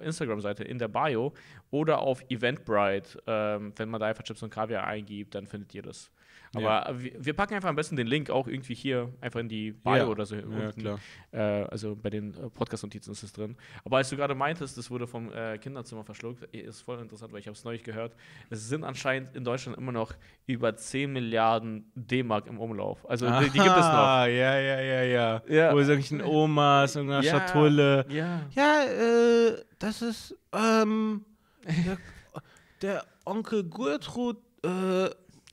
Instagram-Seite in der Bio oder auf Eventbrite. Wenn man da einfach Chips und Kaviar eingibt, dann findet ihr das. Aber wir packen einfach am besten den Link auch irgendwie hier einfach in die Bio oder so. Ja, klar. Also bei den Podcast-Notizen ist es drin. Aber als du gerade meintest, das wurde vom Kinderzimmer verschluckt, ist voll interessant, weil ich habe es neulich gehört. Es sind anscheinend in Deutschland immer noch über 10 Milliarden D-Mark im Umlauf. Also die gibt es noch. Ja. Wo irgendwelchen Omas, irgendeiner Schatulle. Das ist der Onkel Gertrud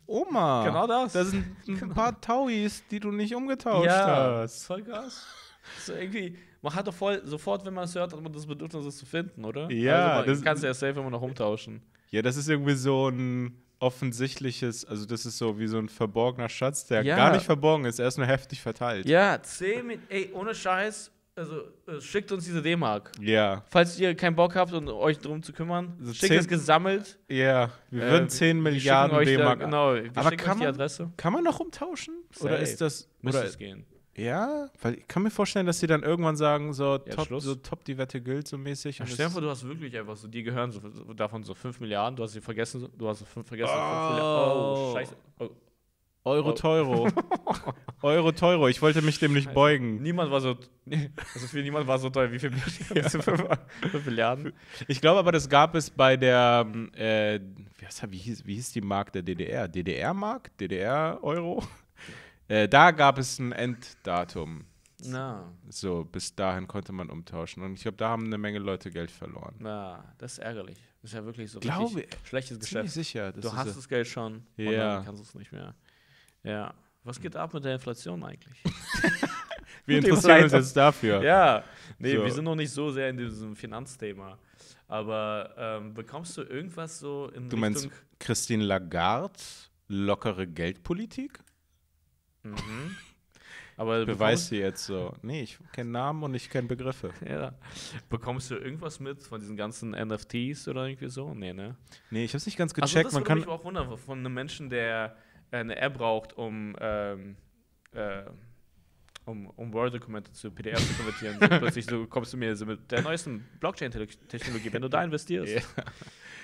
Oma. Genau das. Das sind ein paar Tauis, die du nicht umgetauscht hast. Voll krass. So irgendwie, man hat doch sofort, wenn man es hört, hat man das Bedürfnis, es zu finden, oder? Ja. Also man kann es ja safe immer noch umtauschen. Ja, das ist irgendwie so ein offensichtliches, also das ist so wie so ein verborgener Schatz, der gar nicht verborgen ist, er ist nur heftig verteilt. Ja, 10 mit, ey, ohne Scheiß. Also schickt uns diese D-Mark. Ja. Falls ihr keinen Bock habt und euch drum zu kümmern, also schickt es gesammelt. Ja, wir würden 10 Milliarden D-Mark. Genau, wir schicken euch die Adresse. Kann man noch umtauschen? Safe. Oder ist das. Müsste es gehen. Ja, weil ich kann mir vorstellen, dass sie dann irgendwann sagen, so, top die Wette gilt, so mäßig. Ja, stell dir vor, du hast wirklich einfach so, die gehören davon so 5 Milliarden, du hast sie vergessen, du hast so 5 vergessen. Oh, scheiße. Oh. Euro-Teuro. Euro-Teuro. Ich wollte mich dem nicht beugen. Niemand war so. Also für niemand war so teuer. Wie viel Milliarden? Ich glaube aber, das gab es bei der. Wie hieß die Mark der DDR? DDR-Mark? DDR-Euro? Da gab es ein Enddatum. Na. So, bis dahin konnte man umtauschen. Und ich glaube, da haben eine Menge Leute Geld verloren. Na, das ist ärgerlich. Das ist ja wirklich so ein schlechtes Geschäft. Sicher, du hast das Geld schon. Ja. Und dann kannst du es nicht mehr. Ja. Was geht ab mit der Inflation eigentlich? Wir interessieren uns jetzt dafür. Ja. Nee, so. Wir sind noch nicht so sehr in diesem Finanzthema. Aber bekommst du irgendwas so in Richtung... Du meinst Christine Lagarde, lockere Geldpolitik? Mhm. Aber beweist sie jetzt so. Nee, ich kenne Namen und ich kenne Begriffe. Ja. Bekommst du irgendwas mit von diesen ganzen NFTs oder irgendwie so? Nee, ne? Nee, ich habe es nicht ganz gecheckt. Also das würde mich auch wundern, von einem Menschen, der eine App braucht, um Word-Dokumente zu PDF zu konvertieren. So plötzlich so kommst du mir mit der neuesten Blockchain-Technologie, wenn du da investierst.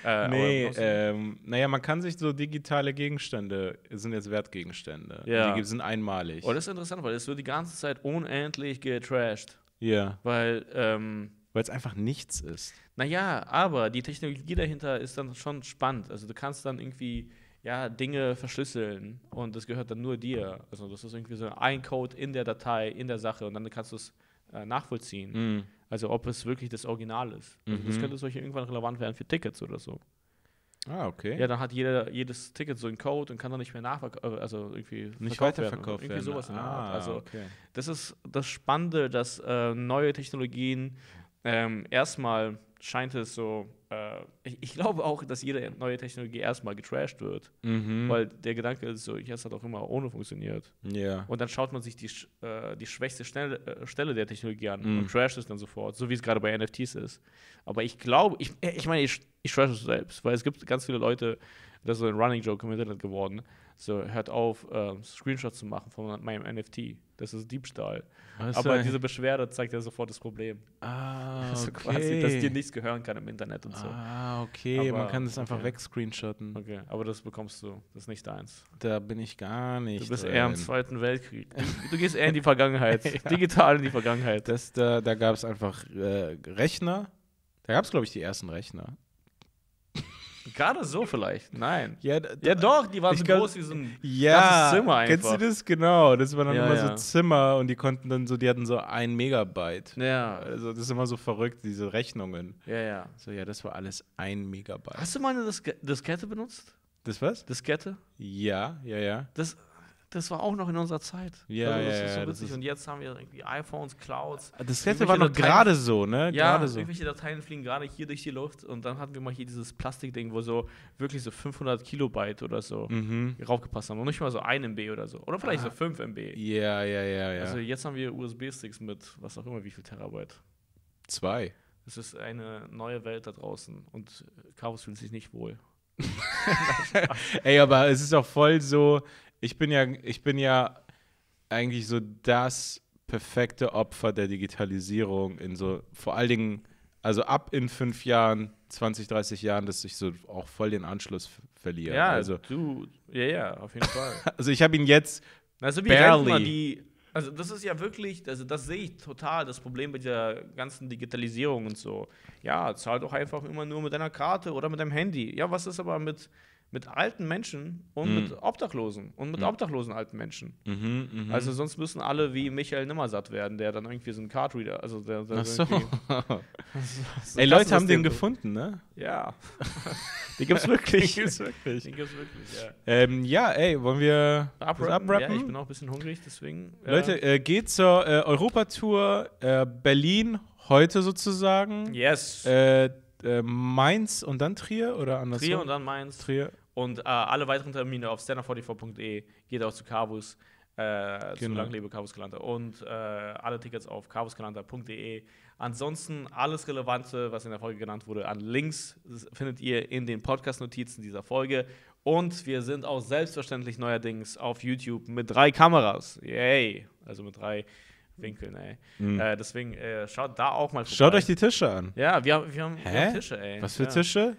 Yeah. Naja, man kann sich so digitale Gegenstände, sind jetzt Wertgegenstände, die sind einmalig. Oh, das ist interessant, weil das wird die ganze Zeit unendlich getrashed. Ja. Weil es einfach nichts ist. Naja, aber die Technologie dahinter ist dann schon spannend. Also du kannst dann irgendwie Dinge verschlüsseln und das gehört dann nur dir. Also das ist irgendwie so ein Code in der Datei, in der Sache und dann kannst du es nachvollziehen. Mhm. Also ob es wirklich das Original ist. Also das könnte irgendwann relevant werden für Tickets oder so. Ah, okay. Ja, dann hat jedes Ticket so einen Code und kann dann nicht mehr weiterverkauft werden. Irgendwie sowas in der Art. Also das ist das Spannende, dass neue Technologien erstmal scheint es so, ich glaube auch, dass jede neue Technologie erstmal getrasht wird, weil der Gedanke ist so, jetzt hat auch immer ohne funktioniert. Yeah. Und dann schaut man sich die schwächste Stelle der Technologie an und trasht es dann sofort, so wie es gerade bei NFTs ist. Aber ich glaube, ich meine, ich trash es selbst, weil es gibt ganz viele Leute, das ist so ein Running Joke im Internet geworden, so hört auf, Screenshots zu machen von meinem NFT. Das ist Diebstahl. Also aber diese Beschwerde zeigt ja sofort das Problem. Ah, also quasi, dass dir nichts gehören kann im Internet und so. Ah, okay. Aber man kann das einfach wegscreenshotten. Okay, aber das bekommst du. Das ist nicht deins. Da bin ich gar nicht. Du bist eher im Zweiten Weltkrieg. Du gehst eher in die Vergangenheit. Digital in die Vergangenheit. Da gab es einfach Rechner. Da gab es, glaube ich, die ersten Rechner. Gerade so vielleicht, nein. Ja, doch, die waren so groß wie so ein ganzes Zimmer einfach. Kennst du das? Genau, das waren dann immer so Zimmer und die konnten dann so, die hatten so 1 Megabyte. Ja. Also das ist immer so verrückt, diese Rechnungen. Ja. So, das war alles 1 Megabyte. Hast du mal eine Diskette benutzt? Das was? Diskette? Ja. Das war auch noch in unserer Zeit. Ja, das ist so witzig. Und jetzt haben wir irgendwie iPhones, Clouds. Das letzte war noch gerade so, ne? Ja, irgendwelche Dateien fliegen gerade hier durch die Luft. Und dann hatten wir mal hier dieses Plastikding, wo so wirklich so 500 Kilobyte oder so raufgepasst haben. Und nicht mal so 1 MB oder so. Oder vielleicht so 5 MB. Ja. Also jetzt haben wir USB-Sticks mit was auch immer, wie viel Terabyte? 2. Es ist eine neue Welt da draußen. Und Kawus fühlt sich nicht wohl. Ey, aber es ist auch voll so... Ich bin ja eigentlich so das perfekte Opfer der Digitalisierung in so, vor allen Dingen, also ab in 5 Jahren, 20, 30 Jahren, dass ich so auch voll den Anschluss verliere. Ja, also du, ja, auf jeden Fall. Also ich habe ihn jetzt barely. Also das ist ja wirklich, also das sehe ich total, das Problem mit der ganzen Digitalisierung und so. Ja, zahl doch einfach immer nur mit deiner Karte oder mit deinem Handy. Ja, was ist aber mit alten Menschen und mit Obdachlosen und mit obdachlosen alten Menschen. Also sonst müssen alle wie Michael Nimmersatt werden, der dann irgendwie so ein Cardreader, also der Ach so. Ey, Leute haben den gefunden, ne? Ja. Den gibt's wirklich. Den gibt's wirklich. Ja, ey, wollen wir abrappen? Ja, ich bin auch ein bisschen hungrig, deswegen. Leute, geht zur Europatour Berlin heute sozusagen. Yes. Mainz und dann Trier oder andersrum? Trier und dann Mainz. Trier. Und alle weiteren Termine auf standa44.de, geht auch zu Kawus, zu Langlebe Kawus Kalantar und alle Tickets auf kawuskalantar.de. Ansonsten alles Relevante, was in der Folge genannt wurde, an Links findet ihr in den Podcast-Notizen dieser Folge. Und wir sind auch selbstverständlich neuerdings auf YouTube mit 3 Kameras. Yay! Also mit 3 Winkeln, ey. Deswegen schaut da auch mal vorbei. Schaut euch die Tische an. Ja, wir haben Tische, ey. Was für Tische?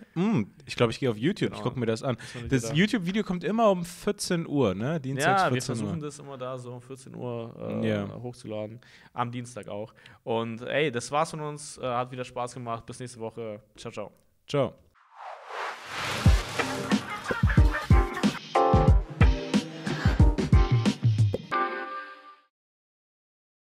Ich glaube, ich gehe auf YouTube. Genau. Ich gucke mir das an. Das YouTube-Video kommt immer um 14 Uhr, ne? Dienstags 14 Uhr. Ja, wir versuchen das immer da so um 14 Uhr hochzuladen. Am Dienstag auch. Und ey, das war's von uns. Hat wieder Spaß gemacht. Bis nächste Woche. Ciao, ciao. Ciao.